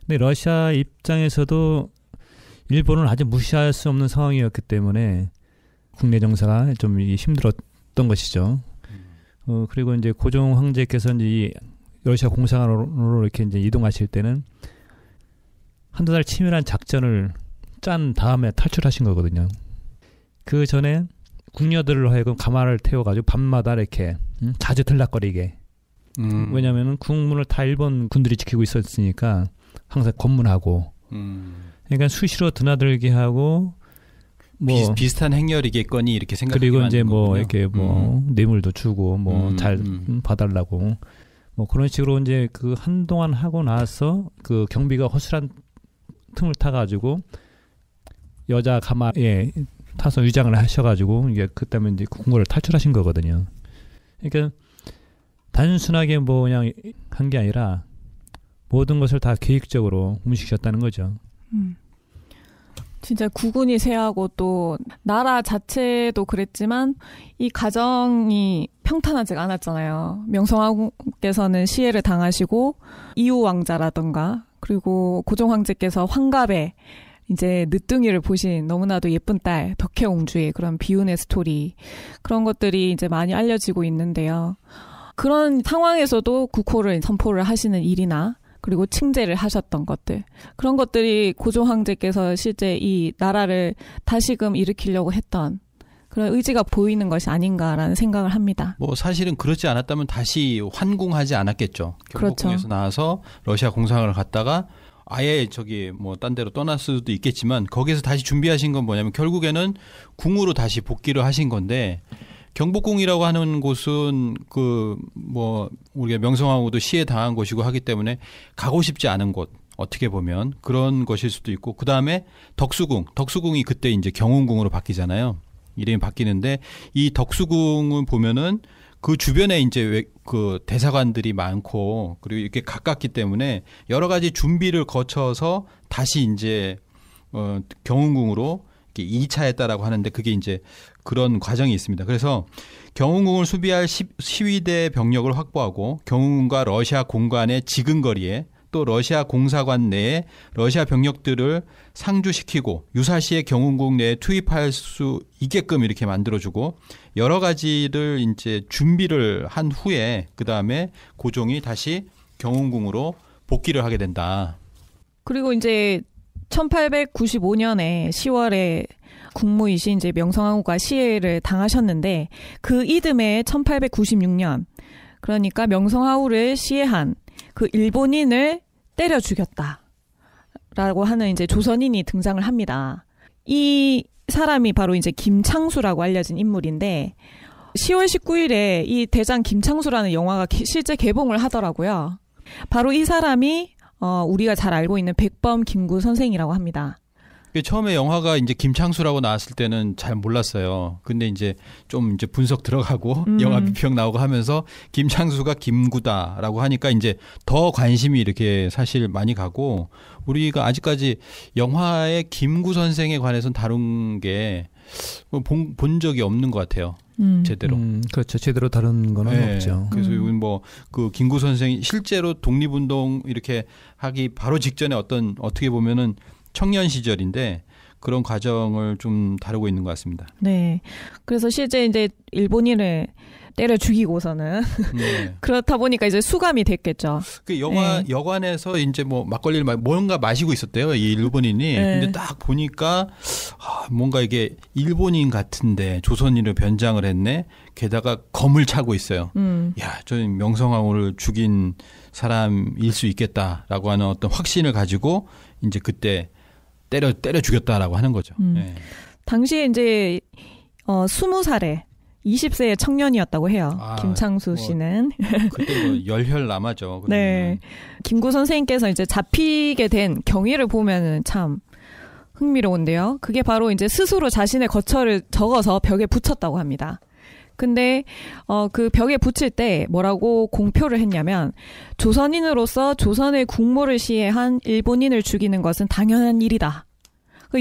근데 러시아 입장에서도 일본을 아주 무시할 수 없는 상황이었기 때문에 국내 정사가 좀 힘들었던 것이죠. 어, 그리고 이제 고종 황제께서 이제 이 러시아 공사관으로 이렇게 이제 이동하실 때는 한두 달 치밀한 작전을 짠 다음에 탈출하신 거거든요. 그 전에 궁녀들을 하여금 가마를 태워가지고 밤마다 이렇게 음? 자주 들락거리게. 음. 왜냐면은 궁문을 다 일본 군들이 지키고 있었으니까 항상 검문하고. 음. 그러니까 수시로 드나들게 하고. 뭐 비슷한 행렬이겠거니 이렇게 생각하고, 그리고 이제 뭐 거군요. 이렇게 뭐 음. 뇌물도 주고 뭐 잘 음, 음. 봐달라고 뭐 그런 식으로 이제 그 한동안 하고 나서 그 경비가 허술한 틈을 타가지고 여자 가마에 타서 위장을 하셔가지고 이게 그다음에 이제 궁궐을 탈출하신 거거든요. 그러니까 단순하게 뭐 그냥 한 게 아니라 모든 것을 다 계획적으로 움직이셨다는 거죠. 음. 진짜 구군이 세하고 또 나라 자체도 그랬지만 이 가정이 평탄하지가 않았잖아요. 명성황후께서는 시해를 당하시고 이후 왕자라던가, 그리고 고종 황제께서 환갑에 이제 늦둥이를 보신 너무나도 예쁜 딸 덕혜옹주의 그런 비운의 스토리, 그런 것들이 이제 많이 알려지고 있는데요. 그런 상황에서도 국호를 선포를 하시는 일이나 그리고 칭제를 하셨던 것들, 그런 것들이 고조 황제께서 실제 이 나라를 다시금 일으키려고 했던 그런 의지가 보이는 것이 아닌가라는 생각을 합니다. 뭐 사실은 그렇지 않았다면 다시 환궁하지 않았겠죠. 경복궁에서 그렇죠. 나와서 러시아 공상을 갔다가 아예 저기 뭐 딴 데로 떠날 수도 있겠지만, 거기에서 다시 준비하신 건 뭐냐면 결국에는 궁으로 다시 복귀를 하신 건데, 경복궁이라고 하는 곳은 그 뭐 우리가 명성황후도 시해 당한 곳이고 하기 때문에 가고 싶지 않은 곳, 어떻게 보면 그런 것일 수도 있고, 그 다음에 덕수궁, 덕수궁이 그때 이제 경운궁으로 바뀌잖아요. 이름이 바뀌는데, 이 덕수궁을 보면은 그 주변에 이제 그 대사관들이 많고, 그리고 이렇게 가깝기 때문에 여러 가지 준비를 거쳐서 다시 이제 어 경운궁으로 이 차에 따라고 하는데, 그게 이제 그런 과정이 있습니다. 그래서 경운궁을 수비할 시위대 병력을 확보하고, 경운궁과 러시아 공관의 지근거리에 또 러시아 공사관 내에 러시아 병력들을 상주시키고, 유사시에 경운궁 내에 투입할 수 있게끔 이렇게 만들어주고, 여러 가지를 이제 준비를 한 후에 그 다음에 고종이 다시 경운궁으로 복귀를 하게 된다. 그리고 이제 천팔백구십오 년에 시월에 국무이신 이제 명성황후가 시해를 당하셨는데, 그 이듬해 천팔백구십육 년, 그러니까 명성황후를 시해한 그 일본인을 때려 죽였다라고 하는 이제 조선인이 등장을 합니다. 이 사람이 바로 이제 김창수라고 알려진 인물인데, 시월 십구 일에 이 대장 김창수라는 영화가 기, 실제 개봉을 하더라고요. 바로 이 사람이 어, 우리가 잘 알고 있는 백범 김구 선생이라고 합니다. 처음에 영화가 이제 김창수라고 나왔을 때는 잘 몰랐어요. 근데 이제 좀 이제 분석 들어가고 음. 영화 비평 나오고 하면서 김창수가 김구다라고 하니까 이제 더 관심이 이렇게 사실 많이 가고, 우리가 아직까지 영화의 김구 선생에 관해서는 다룬 게 본, 본 적이 없는 것 같아요. 음. 제대로. 음, 그렇죠. 제대로 다른 건 네, 없죠. 그래서 음. 뭐 그 김구 선생이 실제로 독립운동 이렇게 하기 바로 직전에 어떤, 어떻게 보면은 청년 시절인데, 그런 과정을 좀 다루고 있는 것 같습니다. 네. 그래서 실제 이제 일본인을 때려 죽이고서는 네. 그렇다 보니까 이제 수감이 됐겠죠. 그 영화 네. 여관에서 이제 뭐 막걸리를 마, 뭔가 마시고 있었대요, 이 일본인이. 네. 근데 딱 보니까 아, 뭔가 이게 일본인 같은데 조선인으로 변장을 했네. 게다가 검을 차고 있어요. 음. 야, 저 명성황후를 죽인 사람일 수 있겠다라고 하는 어떤 확신을 가지고 이제 그때 때려 때려 죽였다라고 하는 거죠. 음. 네. 당시에 이제 어, 스무 살에 이십 세의 청년이었다고 해요. 아, 김창수 씨는. 뭐, 그때 뭐 열혈남아죠. 네. 김구 선생님께서 이제 잡히게 된 경위를 보면은 참 흥미로운데요. 그게 바로 이제 스스로 자신의 거처를 적어서 벽에 붙였다고 합니다. 근데 어, 그 벽에 붙일 때 뭐라고 공표를 했냐면, 조선인으로서 조선의 국모를 시해한 일본인을 죽이는 것은 당연한 일이다.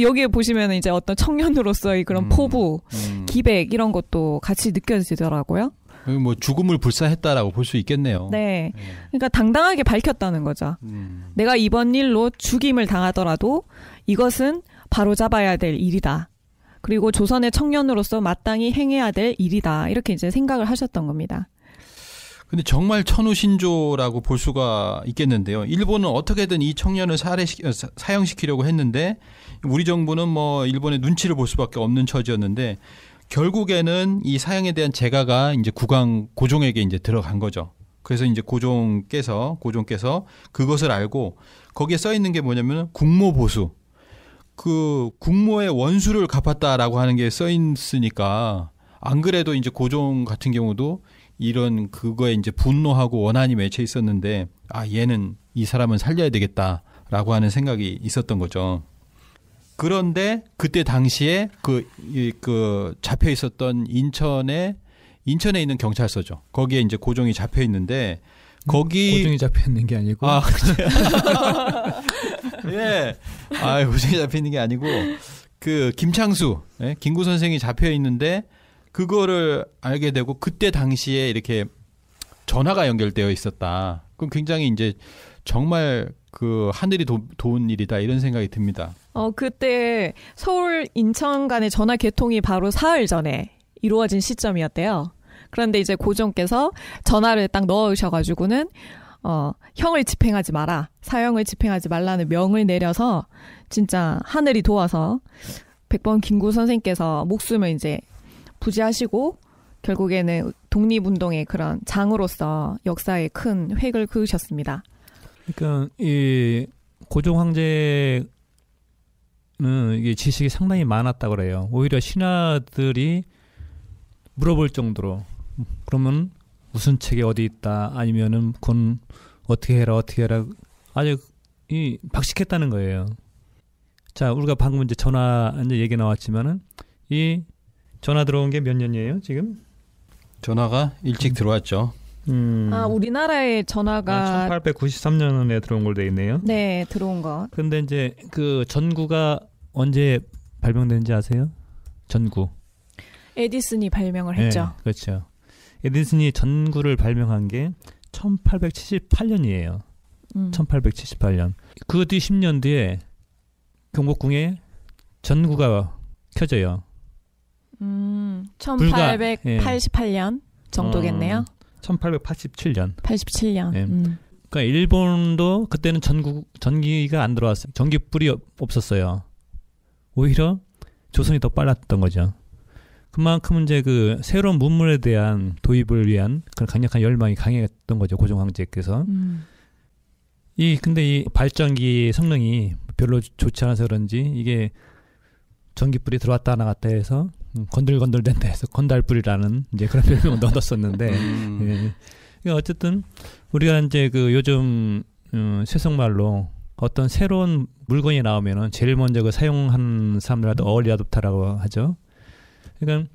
여기에 보시면 이제 어떤 청년으로서의 그런 음, 포부, 음. 기백 이런 것도 같이 느껴지더라고요. 뭐 죽음을 불사했다라고 볼 수 있겠네요. 네. 네. 그러니까 당당하게 밝혔다는 거죠. 음. 내가 이번 일로 죽임을 당하더라도 이것은 바로잡아야 될 일이다. 그리고 조선의 청년으로서 마땅히 행해야 될 일이다. 이렇게 이제 생각을 하셨던 겁니다. 근데 정말 천우신조라고 볼 수가 있겠는데요. 일본은 어떻게든 이 청년을 살해시, 사형시키려고 했는데, 우리 정부는 뭐 일본의 눈치를 볼 수밖에 없는 처지였는데, 결국에는 이 사형에 대한 재가가 이제 국왕 고종에게 이제 들어간 거죠. 그래서 이제 고종께서 고종께서 그것을 알고, 거기에 써 있는 게 뭐냐면 국모보수, 그 국모의 원수를 갚았다라고 하는 게 써 있으니까, 안 그래도 이제 고종 같은 경우도 이런 그거에 이제 분노하고 원한이 맺혀 있었는데, 아, 얘는, 이 사람은 살려야 되겠다라고 하는 생각이 있었던 거죠. 그런데 그때 당시에 그, 이, 그 잡혀 있었던 인천에 인천에 있는 경찰서죠. 거기에 이제 고종이 잡혀 있는데, 거기 고종이 잡혀 있는 게 아니고 아, 예, 아, 고종이 잡혀 있는 게 아니고 그 김창수, 예? 김구 선생이 잡혀 있는데, 그거를 알게 되고, 그때 당시에 이렇게 전화가 연결되어 있었다. 그럼 굉장히 이제 정말 그 하늘이 도, 도운 일이다 이런 생각이 듭니다. 어 그때 서울 인천 간의 전화 개통이 바로 사흘 전에 이루어진 시점이었대요. 그런데 이제 고종께서 전화를 딱 넣으셔가지고는 어, 형을 집행하지 마라, 사형을 집행하지 말라는 명을 내려서 진짜 하늘이 도와서 백범 김구 선생께서 목숨을 이제 부지하시고 결국에는 독립운동의 그런 장으로서 역사에 큰 획을 그으셨습니다. 그러니까 이 고종 황제는 이게 지식이 상당히 많았다 그래요. 오히려 신하들이 물어볼 정도로 그러면 무슨 책이 어디 있다 아니면은 그건 어떻게 해라 어떻게 해라 아주 이 박식했다는 거예요. 자, 우리가 방금 이제 전화 이제 얘기 나왔지만은 이 전화 들어온 게 몇 년이에요 지금? 전화가 일찍 들어왔죠. 음. 아, 우리나라에 전화가 아, 천팔백구십삼 년에 들어온 걸로 돼 있네요. 네, 들어온 거. 근데 이제 그 전구가 언제 발명되는지 아세요? 전구. 에디슨이 발명을 했죠. 네, 그렇죠. 에디슨이 전구를 발명한 게 천팔백칠십팔 년이에요. 음. 천팔백칠십팔 년. 그 뒤 십 년 뒤에 경복궁에 전구가 켜져요. 음, 천팔백팔십팔 년 예. 정도겠네요. 어, 천팔백팔십칠 년. 팔십칠 년. 예. 음. 그러니까 일본도 그때는 전구 전기가 안 들어왔어요. 전기불이 없었어요. 오히려 조선이 더 빨랐던 거죠. 그만큼 이제 그 새로운 문물에 대한 도입을 위한 그런 강력한 열망이 강했던 거죠, 고종 황제께서. 음. 이 근데 이 발전기 성능이 별로 좋지 않아서 그런지 이게 전기불이 들어왔다 나갔다 해서 건들건들 된다 해서 건달불이라는 이제 그런 별명을 넣었었는데 음. 예. 그러니까 어쨌든 우리가 이제 그 요즘 음, 세속말로 어떤 새로운 물건이 나오면은 제일 먼저 그 사용하는 사람들한테 얼리 어댑터라고 하죠. 그러니까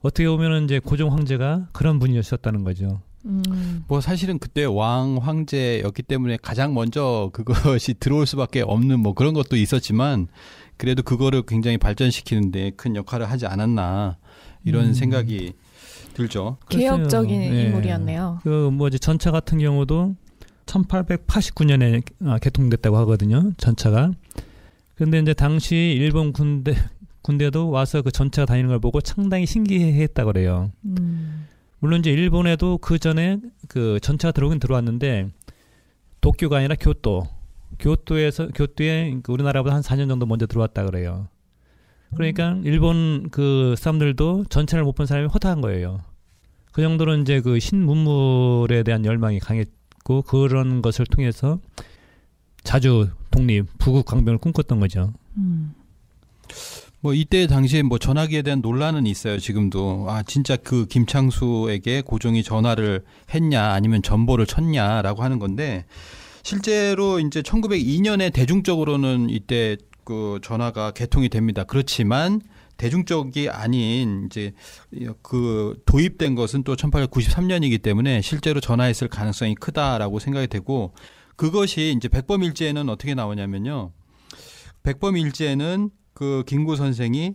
어떻게 보면은 이제 고종 황제가 그런 분이었었다는 거죠. 음. 뭐 사실은 그때 왕 황제였기 때문에 가장 먼저 그것이 들어올 수밖에 없는 뭐 그런 것도 있었지만 그래도 그거를 굉장히 발전시키는데 큰 역할을 하지 않았나 이런 음. 생각이 들죠. 개혁적인 네. 인물이었네요. 그 뭐 이제 전차 같은 경우도 천팔백팔십구 년에 아, 개통됐다고 하거든요. 전차가. 그런데 이제 당시 일본 군대 군대도 와서 그 전차가 다니는 걸 보고 상당히 신기해했다 그래요. 음. 물론 이제 일본에도 그 전에 그 전차가 들어오긴 들어왔는데 도쿄가 아니라 교토. 교토에서 교토에 우리나라보다 한 사 년 정도 먼저 들어왔다 그래요. 그러니까 일본 그 사람들도 전차를 못 본 사람이 허다한 거예요. 그 정도로 이제 그 신문물에 대한 열망이 강했고 그런 것을 통해서 자주 독립, 부국 강병을 꿈꿨던 거죠. 음. 뭐 이때 당시에 뭐 전화기에 대한 논란은 있어요. 지금도 아 진짜 그 김창수에게 고종이 전화를 했냐 아니면 전보를 쳤냐라고 하는 건데 실제로 이제 천구백이 년에 대중적으로는 이때 그 전화가 개통이 됩니다. 그렇지만 대중적이 아닌 이제 그 도입된 것은 또 천팔백구십삼 년이기 때문에 실제로 전화했을 가능성이 크다라고 생각이 되고 그것이 이제 백범일지에는 어떻게 나오냐면요. 백범일지에는 그 김구 선생이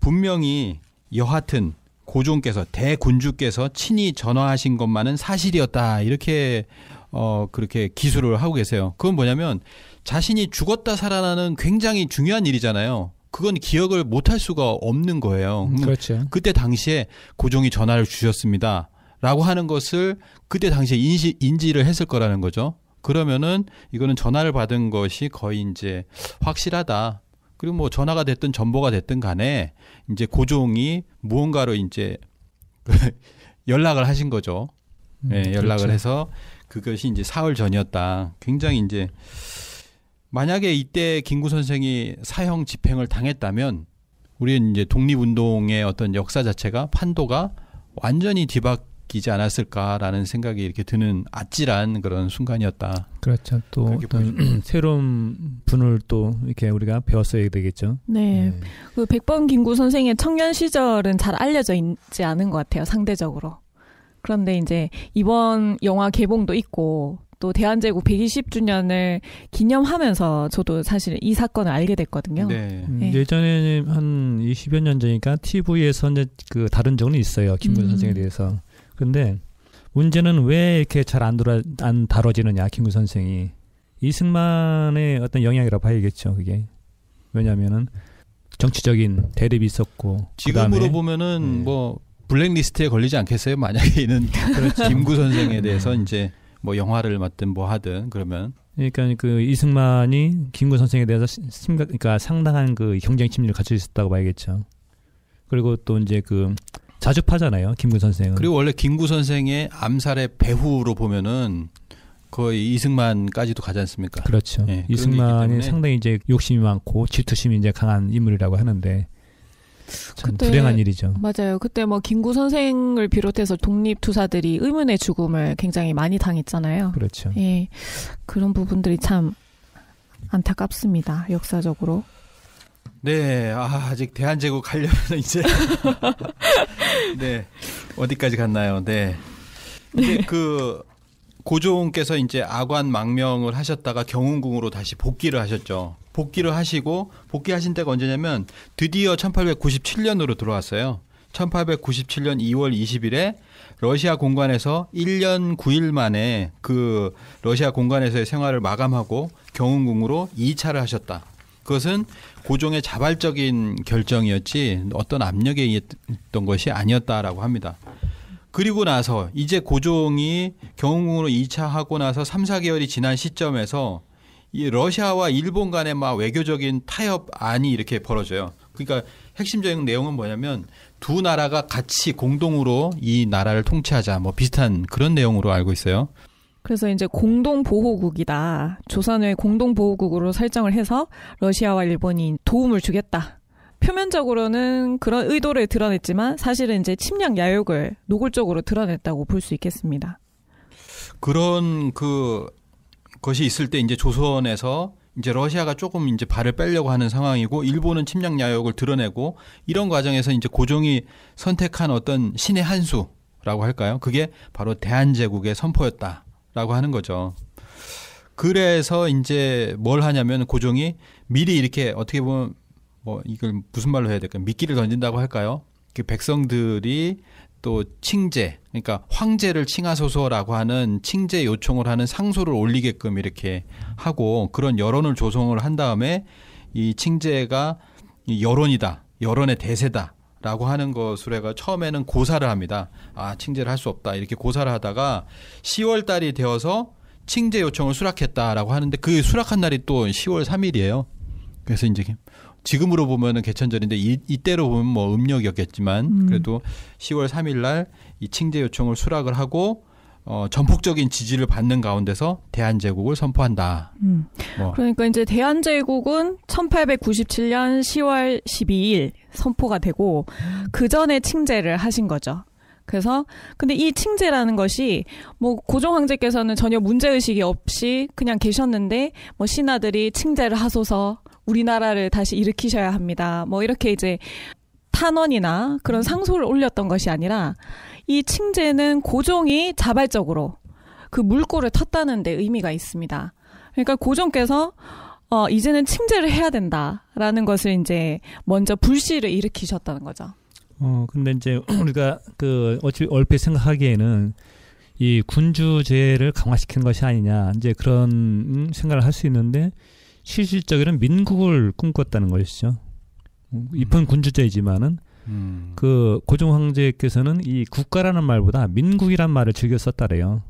분명히 여하튼 고종께서 대군주께서 친히 전화하신 것만은 사실이었다 이렇게 어 그렇게 기술을 하고 계세요. 그건 뭐냐면 자신이 죽었다 살아나는 굉장히 중요한 일이잖아요. 그건 기억을 못할 수가 없는 거예요. 음, 그렇죠. 그때 당시에 고종이 전화를 주셨습니다 라고 하는 것을 그때 당시에 인시, 인지를 했을 거라는 거죠. 그러면은 이거는 전화를 받은 것이 거의 이제 확실하다. 그리고 뭐 전화가 됐든 전보가 됐든 간에 이제 고종이 무언가로 이제 연락을 하신 거죠. 음, 네, 연락을 그렇죠. 해서 그것이 이제 사흘 전이었다. 굉장히 이제 만약에 이때 김구 선생이 사형 집행을 당했다면 우리는 이제 독립운동의 어떤 역사 자체가 판도가 완전히 뒤바뀌지 않았을까라는 생각이 이렇게 드는 아찔한 그런 순간이었다. 그렇죠. 또 어떤 보여주고. 새로운 분을 또 이렇게 우리가 배웠어야 되겠죠. 네. 네. 그 백범 김구 선생의 청년 시절은 잘 알려져 있지 않은 것 같아요. 상대적으로. 그런데 이제 이번 영화 개봉도 있고 또 대한제국 백이십 주년을 기념하면서 저도 사실 이 사건을 알게 됐거든요. 네. 음, 네. 예전에 한 이십여 년 전이니까 티비에서 이제 그 다른 적은 있어요. 김구 음. 선생에 대해서. 그런데 문제는 왜 이렇게 잘 안 안 다뤄지느냐 김구 선생이. 이승만의 어떤 영향이라 봐야겠죠, 그게. 왜냐하면은 정치적인 대립이 있었고 지금으로 그다음에, 보면은 네. 뭐 블랙리스트에 걸리지 않겠어요? 만약에 있는 김구 선생에 대해서 이제 뭐 영화를 맡든 뭐 하든 그러면. 그러니까 그 이승만이 김구 선생에 대해서 심각, 그러니까 상당한 그 경쟁 심리를 갖추고 있었다고 봐야겠죠. 그리고 또 이제 그 자주파잖아요, 김구 선생은. 그리고 원래 김구 선생의 암살의 배후로 보면은 거의 이승만까지도 가지 않습니까? 그렇죠. 네, 이승만이 상당히 이제 욕심이 많고 질투심이 이제 강한 인물이라고 하는데 참 그때, 불행한 일이죠. 맞아요. 그때 뭐 김구 선생을 비롯해서 독립투사들이 의문의 죽음을 굉장히 많이 당했잖아요. 그렇죠. 예, 그런 부분들이 참 안타깝습니다, 역사적으로. 네, 아, 아직 대한제국 가려면 이제 네 어디까지 갔나요? 네, 근데 그 고종께서 이제 아관 망명을 하셨다가 경운궁으로 다시 복귀를 하셨죠. 복귀를 하시고 복귀하신 때가 언제냐면 드디어 천팔백구십칠 년으로 들어왔어요. 천팔백구십칠 년 이월 이십일에 러시아 공관에서 일 년 구 일 만에 그 러시아 공관에서의 생활을 마감하고 경운궁으로 이 차를 하셨다. 그것은 고종의 자발적인 결정이었지 어떤 압력에 의했던 것이 아니었다라고 합니다. 그리고 나서 이제 고종이 경운궁으로 이 차 하고 나서 삼, 사 개월이 지난 시점에서 이 러시아와 일본 간의 막 외교적인 타협안이 이렇게 벌어져요. 그러니까 핵심적인 내용은 뭐냐면 두 나라가 같이 공동으로 이 나라를 통치하자 뭐 비슷한 그런 내용으로 알고 있어요. 그래서 이제 공동보호국이다. 조선을 공동보호국으로 설정을 해서 러시아와 일본이 도움을 주겠다. 표면적으로는 그런 의도를 드러냈지만 사실은 이제 침략 야욕을 노골적으로 드러냈다고 볼 수 있겠습니다. 그런 그 것이 있을 때 이제 조선에서 이제 러시아가 조금 이제 발을 빼려고 하는 상황이고 일본은 침략 야욕을 드러내고 이런 과정에서 이제 고종이 선택한 어떤 신의 한 수라고 할까요? 그게 바로 대한제국의 선포였다. 라고 하는 거죠. 그래서 이제 뭘 하냐면 고종이 미리 이렇게 어떻게 보면 뭐 이걸 무슨 말로 해야 될까요? 미끼를 던진다고 할까요? 그 백성들이 또 칭제, 그러니까 황제를 칭하소서라고 하는 칭제 요청을 하는 상소를 올리게끔 이렇게 하고 그런 여론을 조성을 한 다음에 이 칭제가 여론이다, 여론의 대세다. 라고 하는 것으로 해가 처음에는 고사를 합니다. 아, 칭제를 할 수 없다. 이렇게 고사를 하다가 시월 달이 되어서 칭제 요청을 수락했다라고 하는데 그 수락한 날이 또 시월 삼일이에요. 그래서 이제 지금으로 보면은 개천절인데 이, 이때로 보면 뭐 음력이었겠지만 음. 그래도 시월 삼일 날 이 칭제 요청을 수락을 하고 어, 전폭적인 지지를 받는 가운데서 대한제국을 선포한다. 음. 뭐. 그러니까 이제 대한제국은 천팔백구십칠 년 시월 십이일 선포가 되고 그 전에 칭제를 하신 거죠. 그래서 근데 이 칭제라는 것이 뭐 고종 황제께서는 전혀 문제 의식이 없이 그냥 계셨는데 뭐 신하들이 칭제를 하소서 우리나라를 다시 일으키셔야 합니다. 뭐 이렇게 이제 탄원이나 그런 상소를 올렸던 것이 아니라 이 칭제는 고종이 자발적으로 그 물꼬를 텄다는 데 의미가 있습니다. 그러니까 고종께서 어, 이제는 칭제를 해야 된다라는 것을 이제 먼저 불씨를 일으키셨다는 거죠. 어, 근데 이제 우리가 그 어찌 얼핏 생각하기에는 이 군주제를 강화시킨 것이 아니냐 이제 그런 생각을 할 수 있는데 실질적으로는 민국을 꿈꿨다는 것이죠. 입헌 군주제이지만은 음. 그 고종 황제께서는 이 국가라는 말보다 민국이란 말을 즐겨 썼다래요.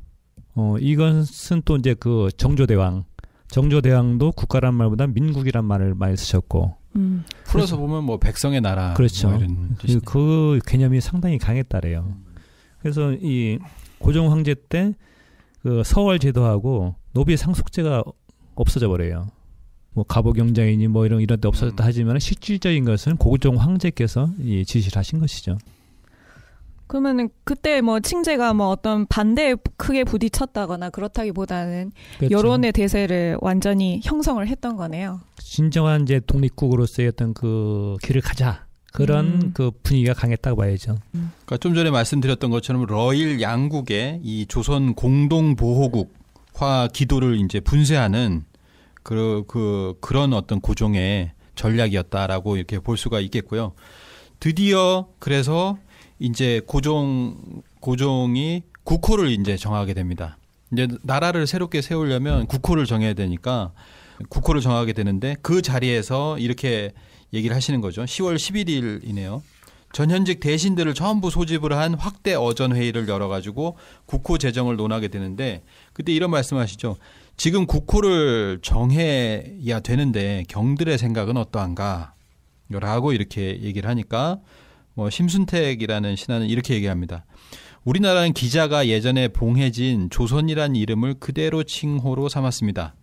어 이것은 또 이제 그 정조대왕, 정조대왕도 국가란 말보다 민국이란 말을 많이 쓰셨고. 음. 풀어서 보면 뭐 백성의 나라. 그렇죠. 뭐 이런 그, 그 개념이 상당히 강했다래요. 그래서 이 고종 황제 때 그 서월 제도하고 노비 상속제가 없어져 버려요. 뭐 갑오경자이니 뭐 이런 이런 데 없어졌다 하지만 실질적인 것은 고종 황제께서 예, 지시를 하신 것이죠. 그러면은 그때 뭐 칭제가 뭐 어떤 반대에 크게 부딪혔다거나 그렇다기보다는 그렇죠. 여론의 대세를 완전히 형성을 했던 거네요. 진정한 이제 독립국으로서의 어떤 그 길을 가자 그런 음. 그 분위기가 강했다고 봐야죠. 음. 그러니까 좀 전에 말씀드렸던 것처럼 러일 양국의 이 조선 공동 보호국화 기도를 이제 분쇄하는. 그, 그, 그런 어떤 고종의 전략이었다라고 이렇게 볼 수가 있겠고요. 드디어 그래서 이제 고종, 고종이 국호를 이제 정하게 됩니다. 이제 나라를 새롭게 세우려면 국호를 정해야 되니까 국호를 정하게 되는데 그 자리에서 이렇게 얘기를 하시는 거죠. 시월 십일일이네요. 전현직 대신들을 전부 소집을 한 확대 어전 회의를 열어가지고 국호 제정을 논하게 되는데 그때 이런 말씀하시죠. 지금 국호를 정해야 되는데 경들의 생각은 어떠한가? 라고 이렇게 얘기를 하니까 뭐 심순택이라는 신하는 이렇게 얘기합니다. 우리나라는 기자가 예전에 봉해진 조선이란 이름을 그대로 칭호로 삼았습니다.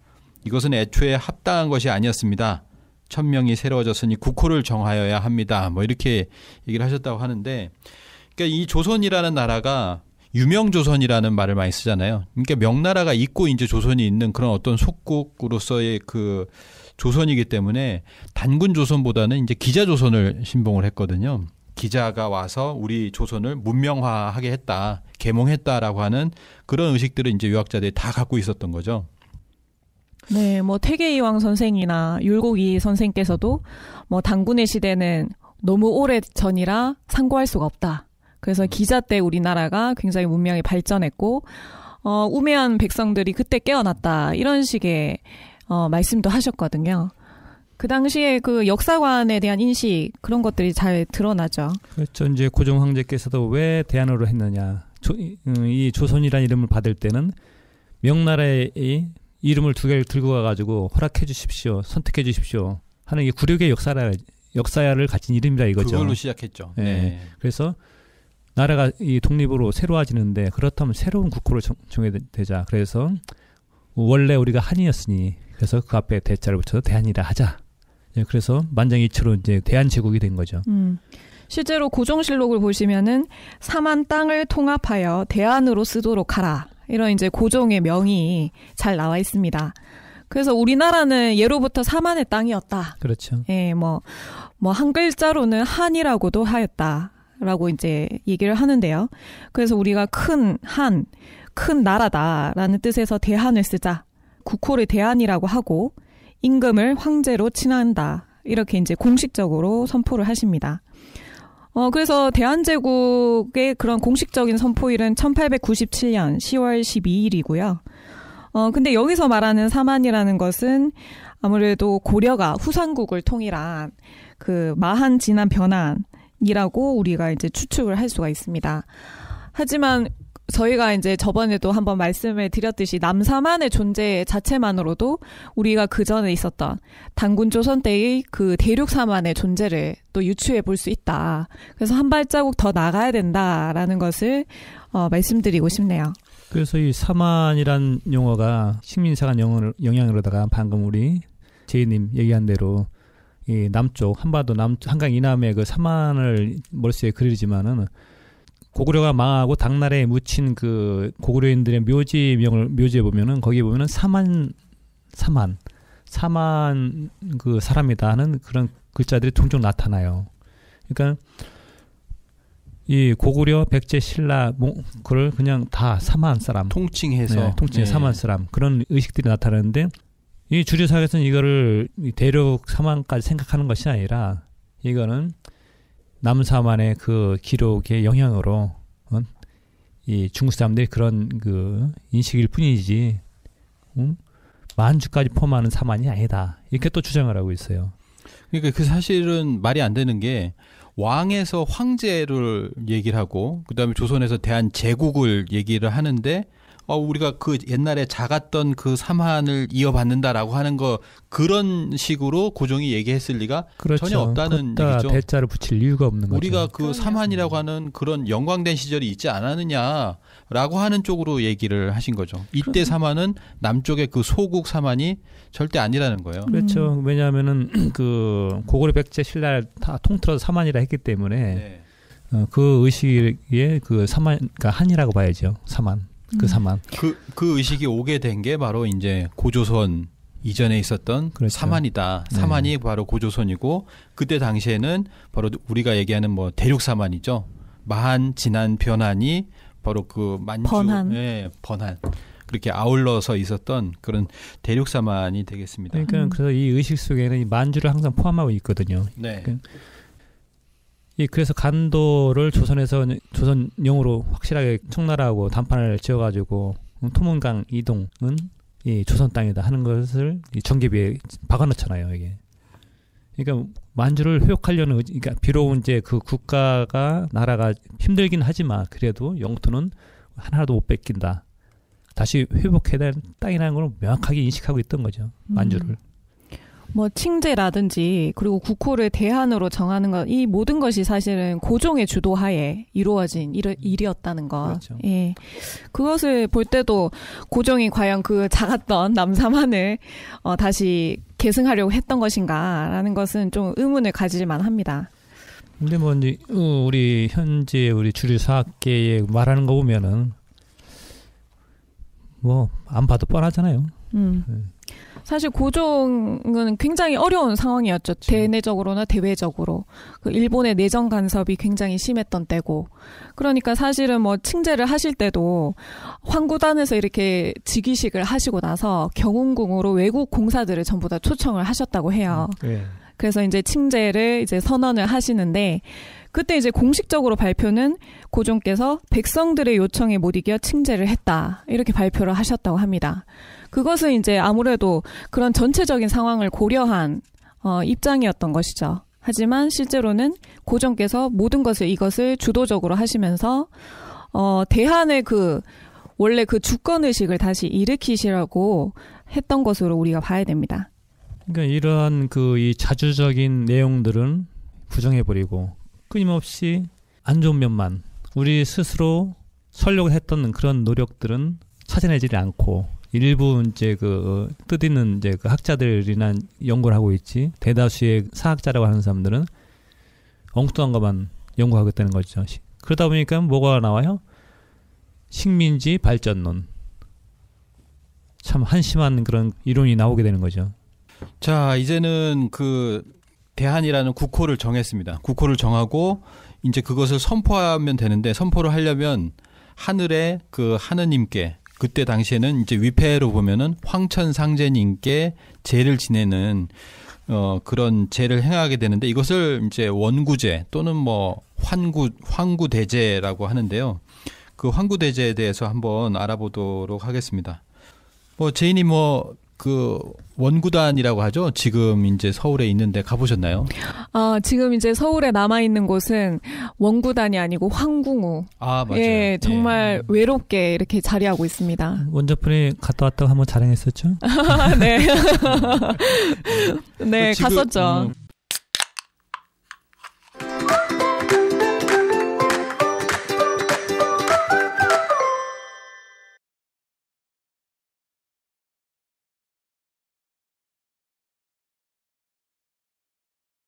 이것은 애초에 합당한 것이 아니었습니다. 천명이 새로워졌으니 국호를 정하여야 합니다. 뭐 이렇게 얘기를 하셨다고 하는데, 그러니까 이 조선이라는 나라가 유명조선이라는 말을 많이 쓰잖아요. 그러니까 명나라가 있고 이제 조선이 있는 그런 어떤 속국으로서의 그 조선이기 때문에 단군 조선보다는 이제 기자 조선을 신봉을 했거든요. 기자가 와서 우리 조선을 문명화하게 했다, 계몽했다라고 하는 그런 의식들을 이제 유학자들이 다 갖고 있었던 거죠. 네, 뭐 태계이왕 선생이나 율곡이 선생께서도 뭐 단군의 시대는 너무 오래 전이라 상고할 수가 없다. 그래서 기자 때 우리나라가 굉장히 문명이 발전했고 어, 우매한 백성들이 그때 깨어났다. 이런 식의 어, 말씀도 하셨거든요. 그 당시에 그 역사관에 대한 인식 그런 것들이 잘 드러나죠. 그렇죠. 이제 고종 황제께서도 왜 대안으로 했느냐. 조, 이 조선이라는 이름을 받을 때는 명나라의 이름을 두 개를 들고 가가지고 허락해 주십시오, 선택해 주십시오 하는 게 구력의 역사라, 역사야를 갖춘 이름이라 이거죠. 그걸로 시작했죠. 네. 네. 그래서 나라가 이 독립으로 새로워지는데 그렇다면 새로운 국호를 정, 정해야 되자. 그래서 원래 우리가 한이었으니 그래서 그 앞에 대자를 붙여서 대한이라 하자. 네. 그래서 만장일치로 이제 대한제국이 된 거죠. 음. 실제로 고종실록을 보시면은 사만 땅을 통합하여 대한으로 쓰도록 하라. 이런 이제 고종의 명이 잘 나와 있습니다. 그래서 우리나라는 예로부터 사만의 땅이었다. 그렇죠. 예, 뭐, 뭐, 한 글자로는 한이라고도 하였다라고 이제 얘기를 하는데요. 그래서 우리가 큰 한, 큰 나라다라는 뜻에서 대한을 쓰자. 국호를 대한이라고 하고, 임금을 황제로 칭한다. 이렇게 이제 공식적으로 선포를 하십니다. 어, 그래서 대한제국의 그런 공식적인 선포일은 천팔백구십칠년 시월 십이일이고요. 어, 근데 여기서 말하는 사만이라는 것은 아무래도 고려가 후삼국을 통일한 그 마한, 진한, 변한이라고 우리가 이제 추측을 할 수가 있습니다. 하지만 저희가 이제 저번에도 한번 말씀을 드렸듯이 남사만의 존재 자체만으로도 우리가 그 전에 있었던 단군 조선 때의 그 대륙사만의 존재를 또 유추해 볼 수 있다. 그래서 한 발자국 더 나가야 된다라는 것을 어, 말씀드리고 싶네요. 그래서 이 사만이란 용어가 식민사관 영향으로다가 방금 우리 제이님 얘기한 대로 이 남쪽 한반도 남 한강 이남의 그 사만을 머릿속에 그리지만은 고구려가 망하고 당나라에 묻힌 그 고구려인들의 묘지명을 묘지에 보면은 거기에 보면은 사만 사만 사만 그 사람이다 하는 그런 글자들이 종종 나타나요. 그러니까 이 고구려, 백제, 신라 뭐 그걸 그냥 다 사만 사람 통칭해서 네, 통칭해 네. 사만 사람 그런 의식들이 나타나는데 이 주류사학에서는 이거를 대륙 사만까지 생각하는 것이 아니라 이거는 남사만의 그 기록의 영향으로 어? 이 중국 사람들이 그런 그 인식일 뿐이지 응? 만주까지 포함하는 사만이 아니다 이렇게 또 주장을 하고 있어요. 그러니까 그 사실은 말이 안 되는 게 왕에서 황제를 얘기를 하고 그다음에 조선에서 대한제국을 얘기를 하는데 어, 우리가 그 옛날에 작았던 그 삼한을 이어받는다라고 하는 거 그런 식으로 고종이 얘기했을 리가 그렇죠. 전혀 없다는 얘기죠. 대자를 붙일 이유가 없는 우리가 거죠. 우리가 그 삼한이라고 하는 그런 영광된 시절이 있지 않았느냐라고 하는 쪽으로 얘기를 하신 거죠. 이때 삼한은 남쪽의 그 소국 삼한이 절대 아니라는 거예요. 그렇죠. 음. 왜냐하면은 그 고구려 백제 신라 다 통틀어서 삼한이라 했기 때문에 네. 어, 그 의식에 그 삼한 그러니까 한이라고 봐야죠. 삼한. 그 사만. 그, 그 의식이 오게 된 게 바로 이제 고조선 이전에 있었던 그렇죠. 사만이다. 사만이 네. 바로 고조선이고 그때 당시에는 바로 우리가 얘기하는 뭐 대륙 사만이죠. 마한, 진한, 변한이 바로 그 만주, 번한. 예, 번한. 그렇게 아울러서 있었던 그런 대륙 사만이 되겠습니다. 그러니까 음. 그래서 이 의식 속에는 이 만주를 항상 포함하고 있거든요. 네. 그러니까 이 그래서 간도를 조선에서 조선용으로 확실하게 청나라하고 단판을 지어가지고 토문강 이동은 이 조선 땅이다 하는 것을 이 정계비에 박아놓잖아요, 이게. 그러니까 만주를 회복하려는, 그러니까 비록 이제 그 국가가 나라가 힘들긴 하지만 그래도 영토는 하나도 못 뺏긴다. 다시 회복해야 될 땅이라는 걸 명확하게 인식하고 있던 거죠, 만주를. 음. 뭐 칭제라든지 그리고 국호를 대한으로 정하는 것, 이 모든 것이 사실은 고종의 주도하에 이루어진 일, 일이었다는 것. 그렇죠. 예. 그것을 볼 때도 고종이 과연 그 작았던 남사만을 어, 다시 계승하려고 했던 것인가라는 것은 좀 의문을 가질만 합니다. 근데 뭐 이제 우리 현재 우리 주류 사학계에 말하는 거 보면은 뭐 안 봐도 뻔하잖아요. 음. 예. 사실 고종은 굉장히 어려운 상황이었죠. 대내적으로나 대외적으로. 그 일본의 내정 간섭이 굉장히 심했던 때고. 그러니까 사실은 뭐 칭제를 하실 때도 황구단에서 이렇게 즉위식을 하시고 나서 경운궁으로 외국 공사들을 전부 다 초청을 하셨다고 해요. 네. 그래서 이제 칭제를 이제 선언을 하시는데 그때 이제 공식적으로 발표는 고종께서 백성들의 요청에 못 이겨 칭제를 했다. 이렇게 발표를 하셨다고 합니다. 그것은 이제 아무래도 그런 전체적인 상황을 고려한 어, 입장이었던 것이죠. 하지만 실제로는 고종께서 모든 것을 이것을 주도적으로 하시면서 어, 대한의 그 원래 그 주권의식을 다시 일으키시라고 했던 것으로 우리가 봐야 됩니다. 그러니까 이러한 그 이 자주적인 내용들은 부정해버리고 끊임없이 안 좋은 면만 우리 스스로 설력을 했던 그런 노력들은 찾아내지 않고 일부 이제 그 뜻 있는 이제 그 학자들이나 연구를 하고 있지 대다수의 사학자라고 하는 사람들은 엉뚱한 것만 연구하고 있다는 거죠. 그러다 보니까 뭐가 나와요? 식민지 발전론. 참 한심한 그런 이론이 나오게 되는 거죠. 자, 이제는 그 대한이라는 국호를 정했습니다. 국호를 정하고 이제 그것을 선포하면 되는데 선포를 하려면 하늘에 그 하느님께 그때 당시에는 이제 위패로 보면은 황천상제님께 제를 지내는 어 그런 제를 행하게 되는데 이것을 이제 원구제 또는 뭐 환구 환구대제라고 하는데요. 그 환구대제에 대해서 한번 알아보도록 하겠습니다. 뭐 제인이 뭐 그 원구단이라고 하죠. 지금 이제 서울에 있는데 가보셨나요? 아 지금 이제 서울에 남아 있는 곳은 원구단이 아니고 황궁우. 아 맞아요. 예, 정말 예. 외롭게 이렇게 자리하고 있습니다. 원저풀이 갔다 왔다고 한번 자랑했었죠? 네, 네, 그 지금, 갔었죠. 음,